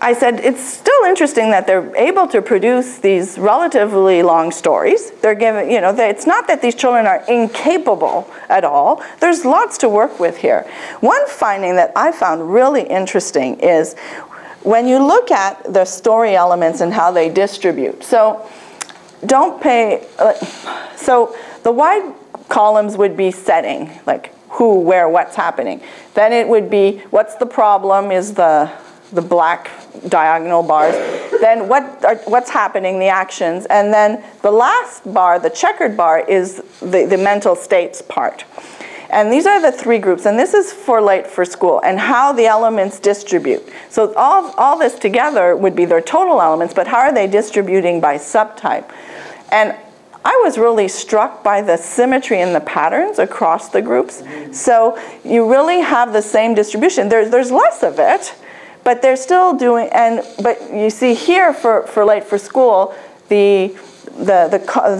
I said it's still interesting that they're able to produce these relatively long stories. They're given, you know, it's not that these children are incapable at all. There's lots to work with here. One finding that I found really interesting is when you look at the story elements and how they distribute. So, the wide columns would be setting, like who, where, what's happening. Then it would be what's the problem is the black diagonal bars. Then what's happening, the actions. And then the last bar, the checkered bar, is the mental states part. And these are the 3 groups, and this is for late for school, and how the elements distribute. So all this together would be their total elements, but how are they distributing by subtype? And I was really struck by the symmetry in the patterns across the groups. So you really have the same distribution. There's less of it, but they're still doing, but you see here for late for school, the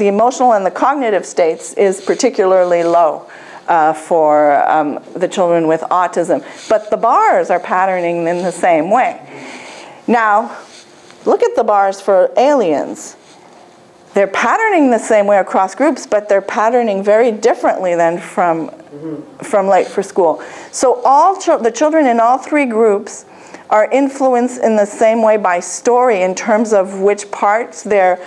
emotional and the cognitive states is particularly low for the children with autism. But the bars are patterning in the same way. Now, look at the bars for aliens. They're patterning the same way across groups, but they're patterning very differently than from late for school. So the children in all 3 groups are influenced in the same way by story in terms of which parts they're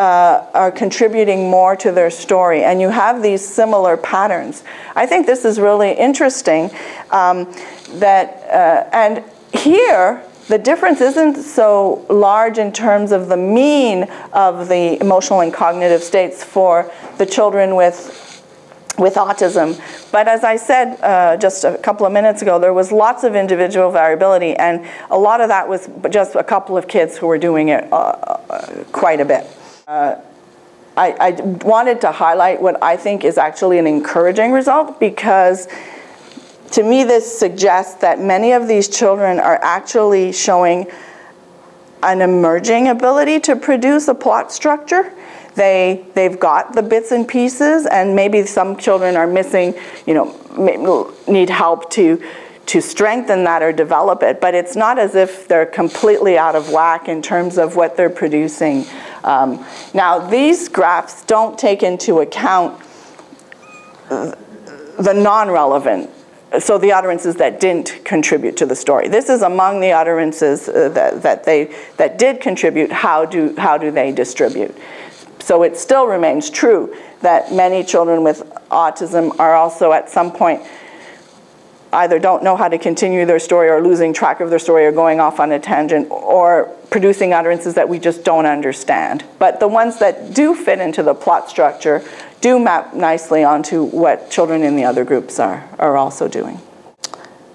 are contributing more to their story, and you have these similar patterns. I think this is really interesting and here the difference isn't so large in terms of the mean of the emotional and cognitive states for the children with autism. But as I said just a couple of minutes ago, there was lots of individual variability, and a lot of that was just a couple of kids who were doing it quite a bit. I wanted to highlight what I think is actually an encouraging result, because to me this suggests that many of these children are actually showing an emerging ability to produce a plot structure. They've got the bits and pieces, and maybe some children are missing, you know, need help to strengthen that or develop it, but it's not as if they're completely out of whack in terms of what they're producing. Now, these graphs don't take into account the non-relevant, so the utterances that didn't contribute to the story. This is among the utterances that did contribute, how do they distribute? So it still remains true that many children with autism are also at some point either don't know how to continue their story, or losing track of their story, or going off on a tangent, or producing utterances that we just don't understand. But the ones that do fit into the plot structure do map nicely onto what children in the other groups are also doing.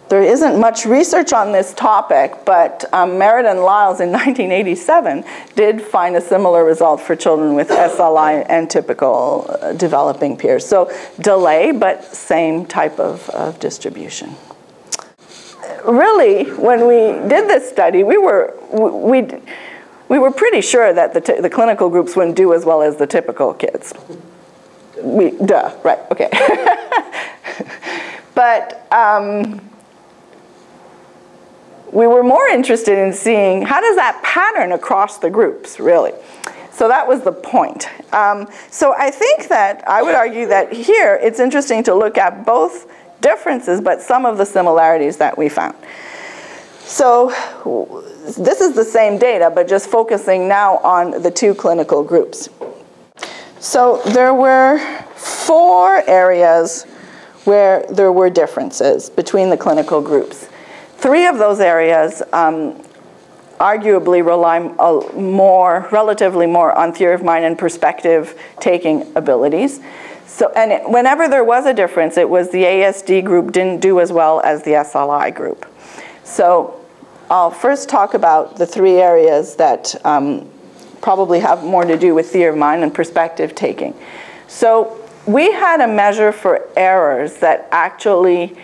There isn't much research on this topic, but Merritt and Lyles in 1987 did find a similar result for children with SLI and typical developing peers. So delay, but same type of distribution. Really, when we did this study, we were pretty sure that the clinical groups wouldn't do as well as the typical kids. Right, okay. But we were more interested in seeing how does that pattern across the groups, really. So that was the point. So I think that I would argue that here it's interesting to look at both differences, but some of the similarities that we found. So this is the same data, but just focusing now on the two clinical groups. So there were 4 areas where there were differences between the clinical groups. 3 of those areas arguably rely relatively more on theory of mind and perspective taking abilities. So, and whenever there was a difference, it was the ASD group didn't do as well as the SLI group. So I'll first talk about the 3 areas that probably have more to do with theory of mind and perspective taking. So we had a measure for errors that actually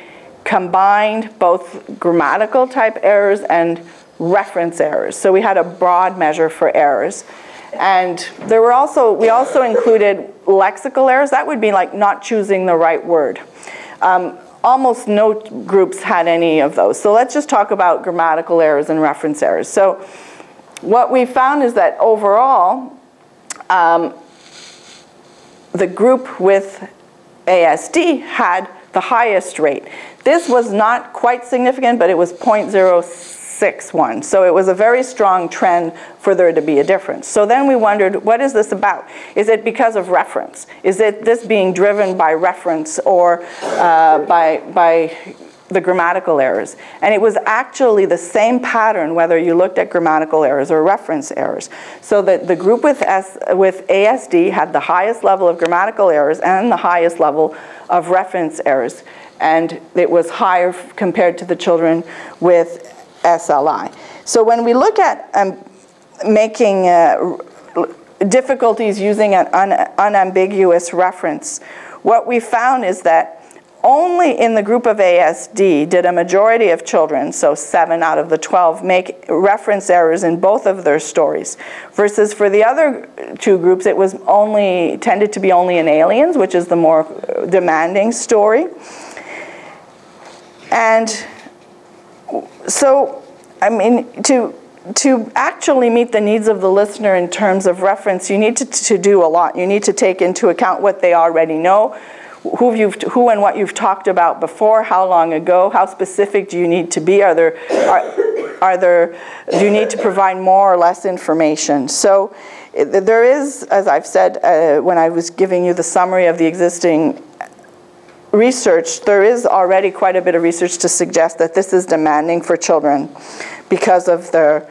combined both grammatical type errors and reference errors. So we had a broad measure for errors. And there were also, we also included lexical errors. That would be like not choosing the right word. Almost no groups had any of those. So let's just talk about grammatical errors and reference errors. So what we found is that overall, the group with ASD had the highest rate. This was not quite significant, but it was 0.061. So it was a very strong trend for there to be a difference. So then we wondered, what is this about? Is it because of reference? Is it this being driven by reference or by the grammatical errors? And it was actually the same pattern whether you looked at grammatical errors or reference errors. So that the group with ASD had the highest level of grammatical errors and the highest level of reference errors. And it was higher compared to the children with SLI. So when we look at making difficulties using an unambiguous reference, what we found is that only in the group of ASD did a majority of children, so 7 out of the 12, make reference errors in both of their stories. Versus for the other 2 groups, it was only, tended to be only in Aliens, which is the more demanding story. And so, I mean, to actually meet the needs of the listener in terms of reference, you need to do a lot. You need to take into account what they already know, who and what you've talked about before, how long ago, how specific do you need to be, do you need to provide more or less information? So there is, as I've said when I was giving you the summary of the existing research, there is already quite a bit of research to suggest that this is demanding for children because of their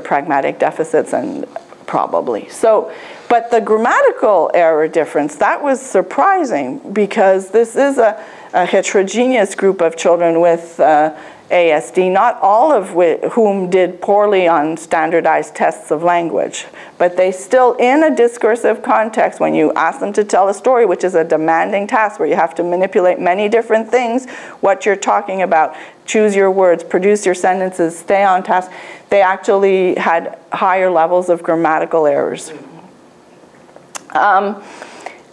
pragmatic deficits and probably. So, but the grammatical error difference, that was surprising because this is a heterogeneous group of children with ASD, not all of whom did poorly on standardized tests of language, but they still, in a discursive context, when you ask them to tell a story, which is a demanding task where you have to manipulate many different things, what you're talking about, choose your words, produce your sentences, stay on task, they actually had higher levels of grammatical errors.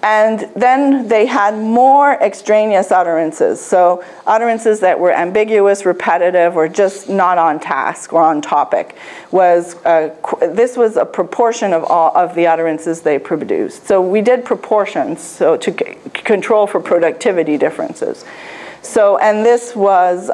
And then they had more extraneous utterances, so utterances that were ambiguous, repetitive, or just not on task or on topic. This was a proportion of all of the utterances they produced. So we did proportions, so to control for productivity differences. So, and this was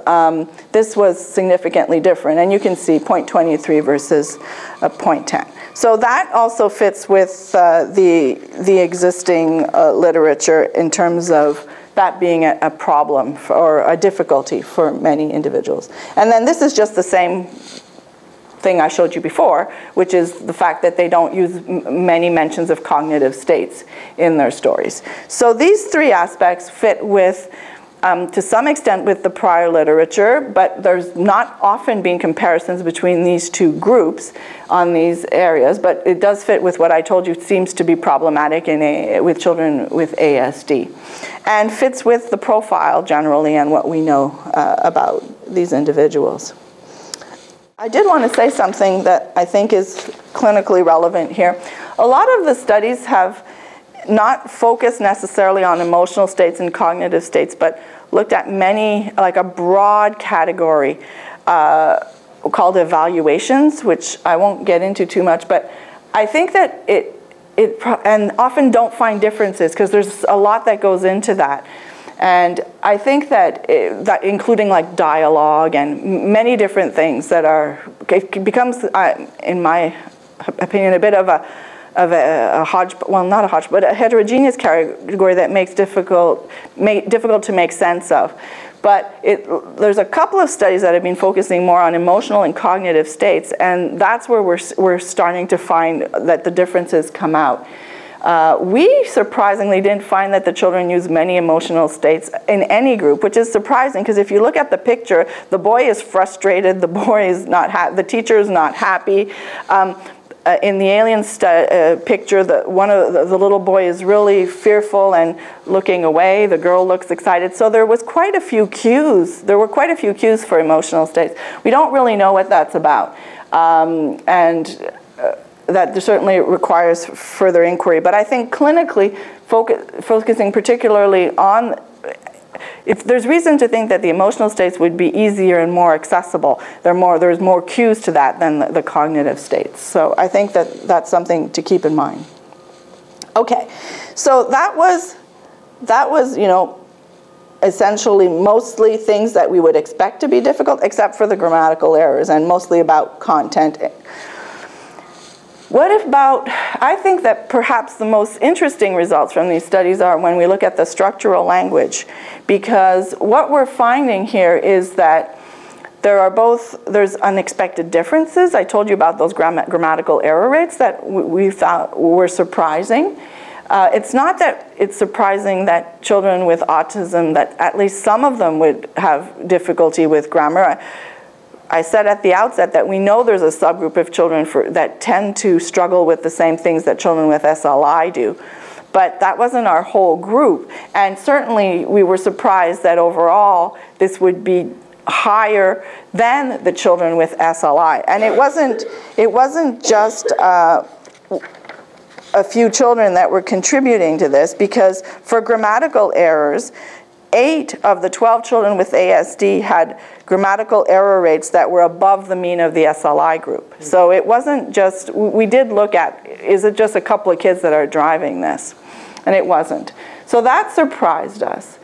significantly different, and you can see 0.23 versus 0.10. So that also fits with the existing literature in terms of that being a problem for, or a difficulty for many individuals. And then this is just the same thing I showed you before, which is the fact that they don't use many mentions of cognitive states in their stories. So these 3 aspects fit with to some extent with the prior literature, but there's not often been comparisons between these two groups on these areas, but it does fit with what I told you seems to be problematic in with children with ASD, and fits with the profile generally and what we know about these individuals. I did want to say something that I think is clinically relevant here. A lot of the studies have not focused necessarily on emotional states and cognitive states, but looked at many, like a broad category called evaluations, which I won't get into too much, but I think that and often don't find differences because there's a lot that goes into that. And I think that, including like dialogue and many different things that are, it becomes, in my opinion, a bit of a hodgepodge, well not a hodgepodge, but a heterogeneous category that makes difficult to make sense of. But there's a couple of studies that have been focusing more on emotional and cognitive states, and that's where we're starting to find that the differences come out. We surprisingly didn't find that the children use many emotional states in any group, which is surprising because if you look at the picture, the boy is frustrated, the boy is not happy, the teacher is not happy. In the alien picture, the little boy is really fearful and looking away. The girl looks excited. So there was quite a few cues. There were quite a few cues for emotional states. We don't really know what that's about, and that certainly requires further inquiry. But I think clinically, focusing particularly on, if there's reason to think that the emotional states would be easier and more accessible. There's more cues to that than the cognitive states. So I think that that's something to keep in mind. Okay, so that was, you know, essentially mostly things that we would expect to be difficult, except for the grammatical errors, and mostly about content. What about, I think that perhaps the most interesting results from these studies are when we look at the structural language, because what we're finding here is that there's unexpected differences. I told you about those grammatical error rates that we thought were surprising. It's not that it's surprising that children with autism, that at least some of them would have difficulty with grammar. I said at the outset that we know there's a subgroup of children that tend to struggle with the same things that children with SLI do, but that wasn't our whole group. And certainly we were surprised that overall this would be higher than the children with SLI. And it wasn't just a few children that were contributing to this, because for grammatical errors, 8 of the 12 children with ASD had grammatical error rates that were above the mean of the SLI group. Mm-hmm. So it wasn't just, we did look at, is it just a couple of kids that are driving this? And it wasn't. So that surprised us.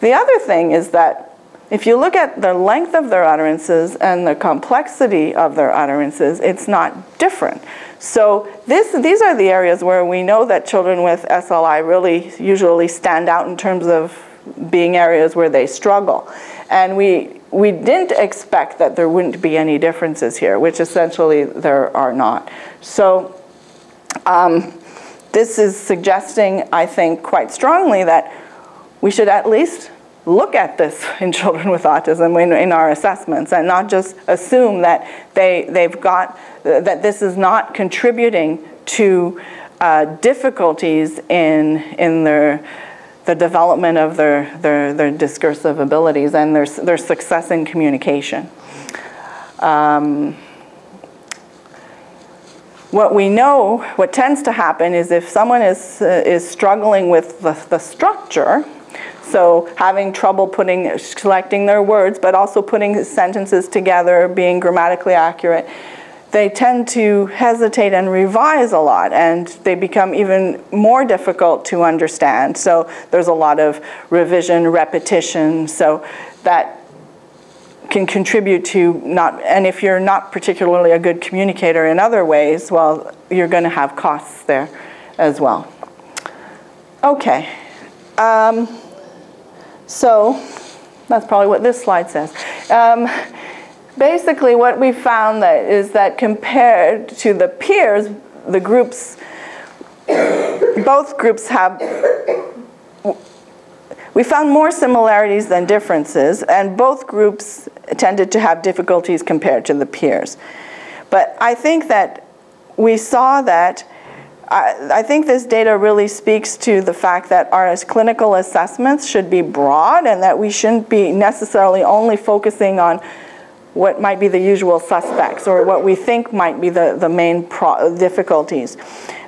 The other thing is that if you look at the length of their utterances and the complexity of their utterances, it's not different. So these are the areas where we know that children with SLI really usually stand out in terms of being areas where they struggle. And we didn't expect that there wouldn't be any differences here, which essentially there are not. So this is suggesting, I think, quite strongly that we should at least look at this in children with autism in our assessments and not just assume that that this is not contributing to difficulties in their the development of their discursive abilities and their success in communication. What tends to happen is if someone is struggling with the structure, so having trouble selecting their words, but also putting sentences together, being grammatically accurate, they tend to hesitate and revise a lot, and they become even more difficult to understand. So there's a lot of revision, repetition, so that can contribute to and if you're not particularly a good communicator in other ways, well, you're gonna have costs there as well. Okay, so that's probably what this slide says. Basically, what we found is that compared to the peers, the groups, both groups have We found more similarities than differences, and both groups tended to have difficulties compared to the peers. But I think that we saw that, I think this data really speaks to the fact that our clinical assessments should be broad and that we shouldn't be necessarily only focusing on what might be the usual suspects or what we think might be the main difficulties.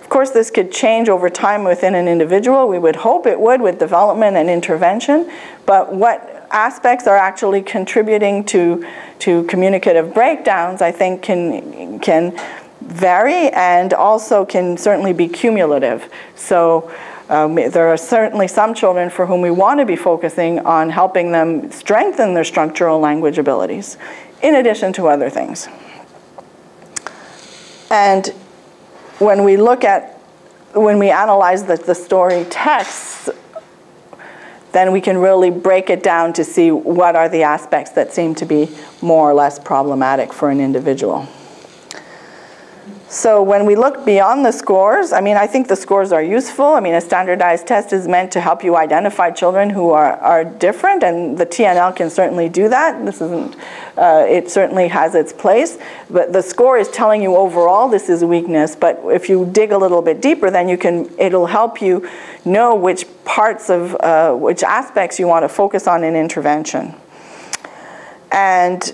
Of course, this could change over time within an individual. We would hope it would with development and intervention, but what aspects are actually contributing to communicative breakdowns, I think can vary and also can certainly be cumulative. So there are certainly some children for whom we want to be focusing on helping them strengthen their structural language abilities, in addition to other things. And when we look at, when we analyze the story texts, then we can really break it down to see what are the aspects that seem to be more or less problematic for an individual. So when we look beyond the scores, I mean, I think the scores are useful. I mean, a standardized test is meant to help you identify children who are different, and the TNL can certainly do that. This isn't, it certainly has its place. But the score is telling you overall this is a weakness, but if you dig a little bit deeper, then you can, it'll help you know which parts of, which aspects you want to focus on in intervention. And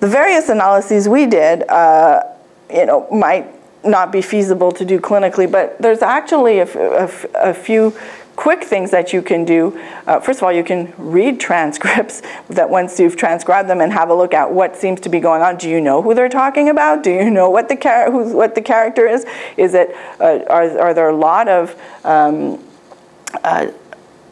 the various analyses we did, you know, might not be feasible to do clinically, but there's actually a few quick things that you can do. First of all, you can read transcripts that once you've transcribed them and have a look at what seems to be going on. Do you know who they're talking about? Do you know what the character is? Is it are there a lot of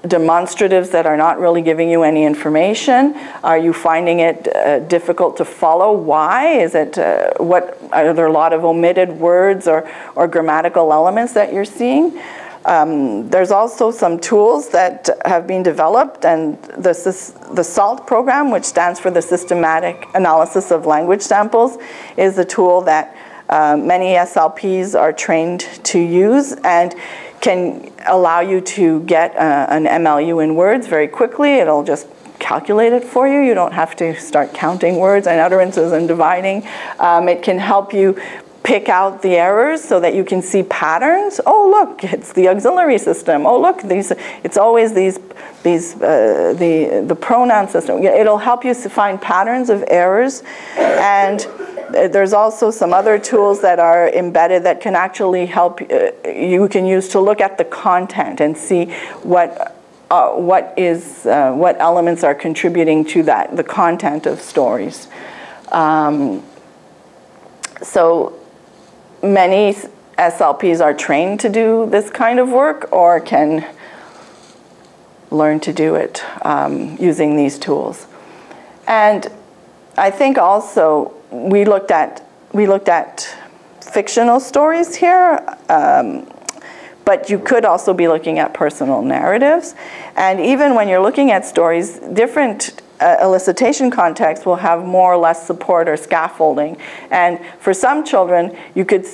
demonstratives that are not really giving you any information? Are you finding it difficult to follow? Why? Is it, what, are there a lot of omitted words or grammatical elements that you're seeing? There's also some tools that have been developed, and the SALT program, which stands for the Systematic Analysis of Language Samples, is the tool that many SLPs are trained to use and can allow you to get an MLU in words very quickly. It'll just calculate it for you. You don't have to start counting words and utterances and dividing. It can help you pick out the errors so that you can see patterns. Oh, look, it's the auxiliary system. Oh, look, these, it's always these the pronoun system. It'll help you find patterns of errors. And there's also some other tools that are embedded that can actually help you can use to look at the content and see what elements are contributing to that, the content of stories. So many SLPs are trained to do this kind of work or can learn to do it using these tools. And I think also we looked at fictional stories here, but you could also be looking at personal narratives. And even when you're looking at stories, different elicitation contexts will have more or less support or scaffolding. And for some children, you could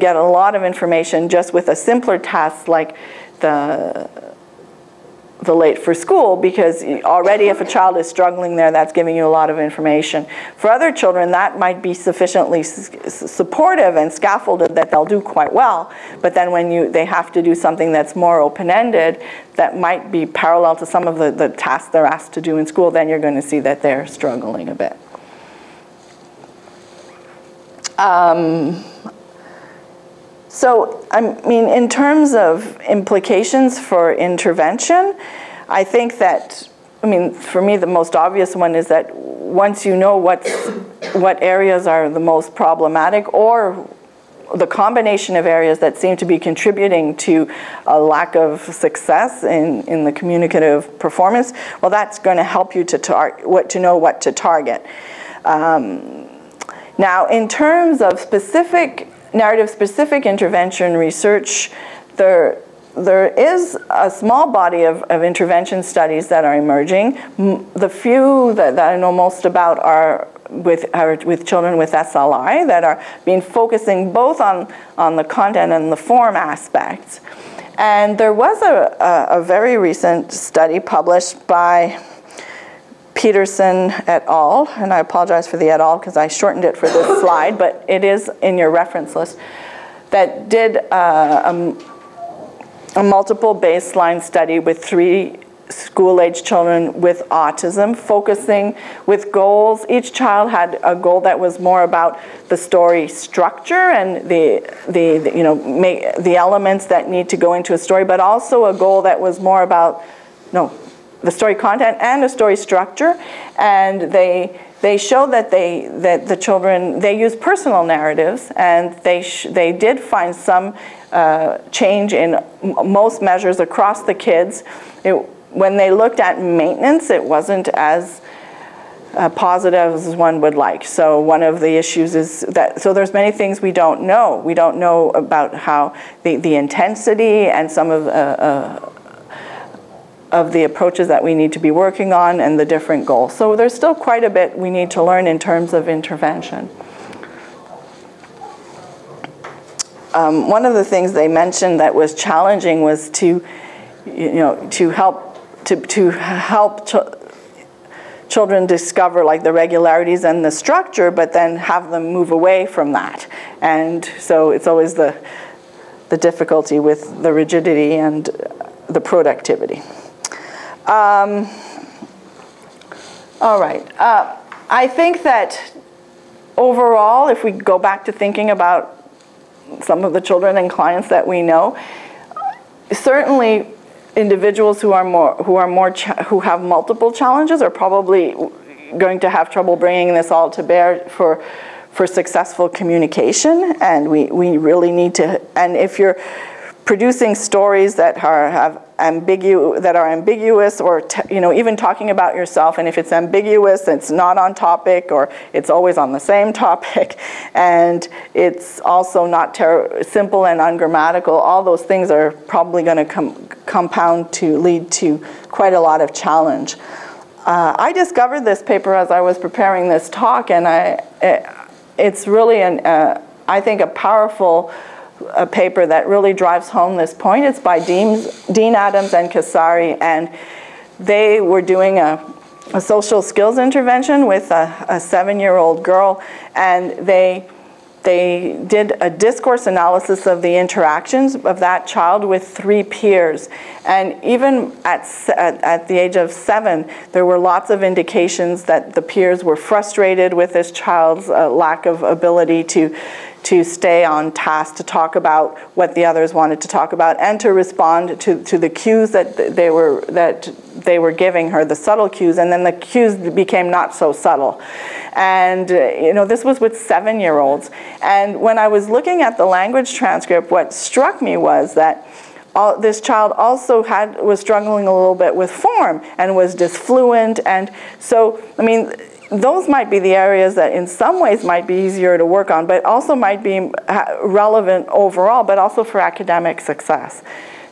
get a lot of information just with a simpler task like the late for school, because already if a child is struggling there, that's giving you a lot of information. For other children, that might be sufficiently supportive and scaffolded that they'll do quite well, but then when they have to do something that's more open-ended, that might be parallel to some of the tasks they're asked to do in school, then you're going to see that they're struggling a bit. So, I mean, in terms of implications for intervention, I think that, I mean, for me, the most obvious one is that once you know what areas are the most problematic or the combination of areas that seem to be contributing to a lack of success in the communicative performance, well, that's going to help you to know what to target. Now, in terms of narrative-specific intervention research, there is a small body of intervention studies that are emerging. The few that I know most about are with children with SLI that are being focusing both on the content and the form aspects. And there was a very recent study published by Peterson et al, and I apologize for the et al because I shortened it for this slide, but it is in your reference list, that did a multiple baseline study with 3 school-age children with autism, focusing with goals. Each child had a goal that was more about the story structure and the you know, the elements that need to go into a story, but also a goal that was more about the story content and the story structure. And they showed that the children, they used personal narratives, and they did find some change in most measures across the kids. When they looked at maintenance, it wasn't as positive as one would like. So one of the issues is that, so there's many things we don't know. We don't know about how the intensity and some of the approaches that we need to be working on and the different goals. So there's still quite a bit we need to learn in terms of intervention. One of the things they mentioned that was challenging was to, help children discover like the regularities and the structure, but then have them move away from that. And so it's always the difficulty with the rigidity and the productivity. All right, I think that overall, if we go back to thinking about some of the children and clients that we know, certainly individuals who have multiple challenges are probably going to have trouble bringing this all to bear for successful communication, and we really need to. And if you're producing stories that are ambiguous, or even talking about yourself, and if it's ambiguous, it's not on topic, or it's always on the same topic, and it's also not simple and ungrammatical. All those things are probably going to compound to lead to quite a lot of challenge. I discovered this paper as I was preparing this talk, and it's really I think a powerful paper that really drives home this point. It's by Dean Adams and Kasari, and they were doing a social skills intervention with a 7-year-old girl, and they did a discourse analysis of the interactions of that child with 3 peers. And even at the age of 7, there were lots of indications that the peers were frustrated with this child's lack of ability to stay on task, to talk about what the others wanted to talk about, and to respond to the cues that they were giving her, the subtle cues, and then the cues became not so subtle. And this was with 7-year-olds. And when I was looking at the language transcript, what struck me was that this child also was struggling a little bit with form and was disfluent. And so, I mean, those might be the areas that in some ways might be easier to work on, but also might be relevant overall, but also for academic success.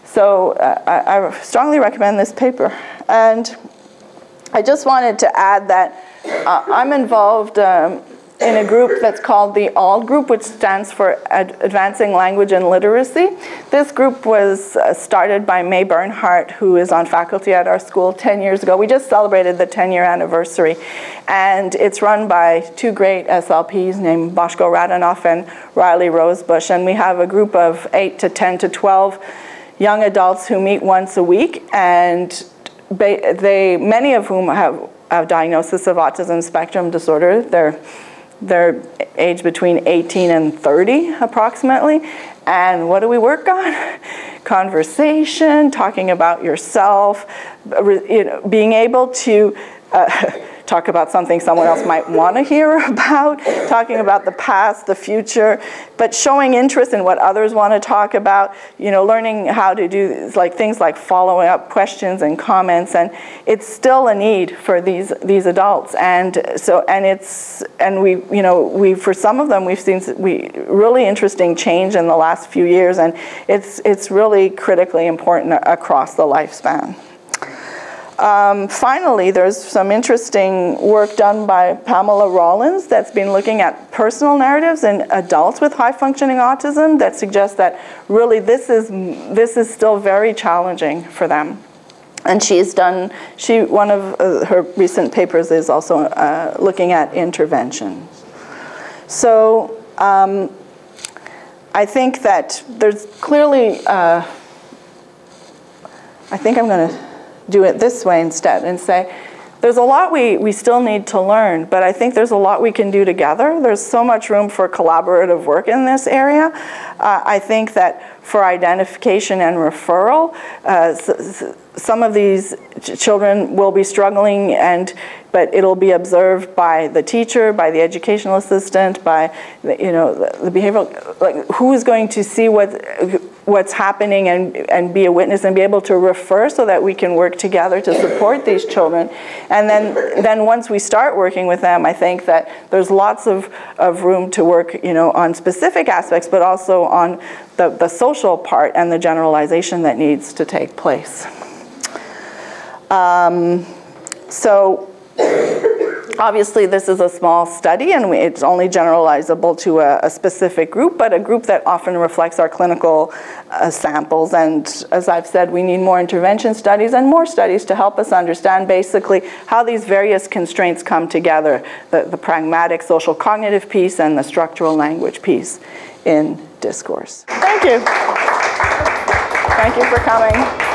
So I strongly recommend this paper. And I just wanted to add that I'm involved in a group that's called the ALD group, which stands for Advancing Language and Literacy. This group was started by May Bernhardt, who is on faculty at our school 10 years ago. We just celebrated the 10-year anniversary. And it's run by 2 great SLPs named Boschko Radanoff and Riley Rosebush. And we have a group of 8 to 10 to 12 young adults who meet once a week, and many of whom have a diagnosis of Autism Spectrum Disorder. They're age between 18 and 30 approximately. And what do we work on? Conversation, talking about yourself, being able to talk about something someone else might want to hear about, talking about the past, the future, but showing interest in what others want to talk about, learning how to do things like following up questions and comments. And it's still a need for these adults. And so, for some of them, we've seen really interesting change in the last few years, and it's really critically important across the lifespan. Finally, there's some interesting work done by Pamela Rollins that's been looking at personal narratives in adults with high-functioning autism that suggests that really this is still very challenging for them. And she's done, one of her recent papers is also looking at intervention. So I think that there's clearly, I think I'm going to do it this way instead and say, there's a lot we still need to learn, but I think there's a lot we can do together. There's so much room for collaborative work in this area. I think that for identification and referral, some of these children will be struggling, but it'll be observed by the teacher, by the educational assistant, by the behavioral, like who is going to see what's happening and be a witness and be able to refer so that we can work together to support these children. And then once we start working with them, I think that there's lots of room to work on specific aspects, but also on the social part and the generalization that needs to take place. So obviously this is a small study and it's only generalizable to a specific group, but a group that often reflects our clinical samples. And as I've said, we need more intervention studies and more studies to help us understand basically how these various constraints come together, the pragmatic social cognitive piece and the structural language piece in discourse. Thank you. Thank you for coming.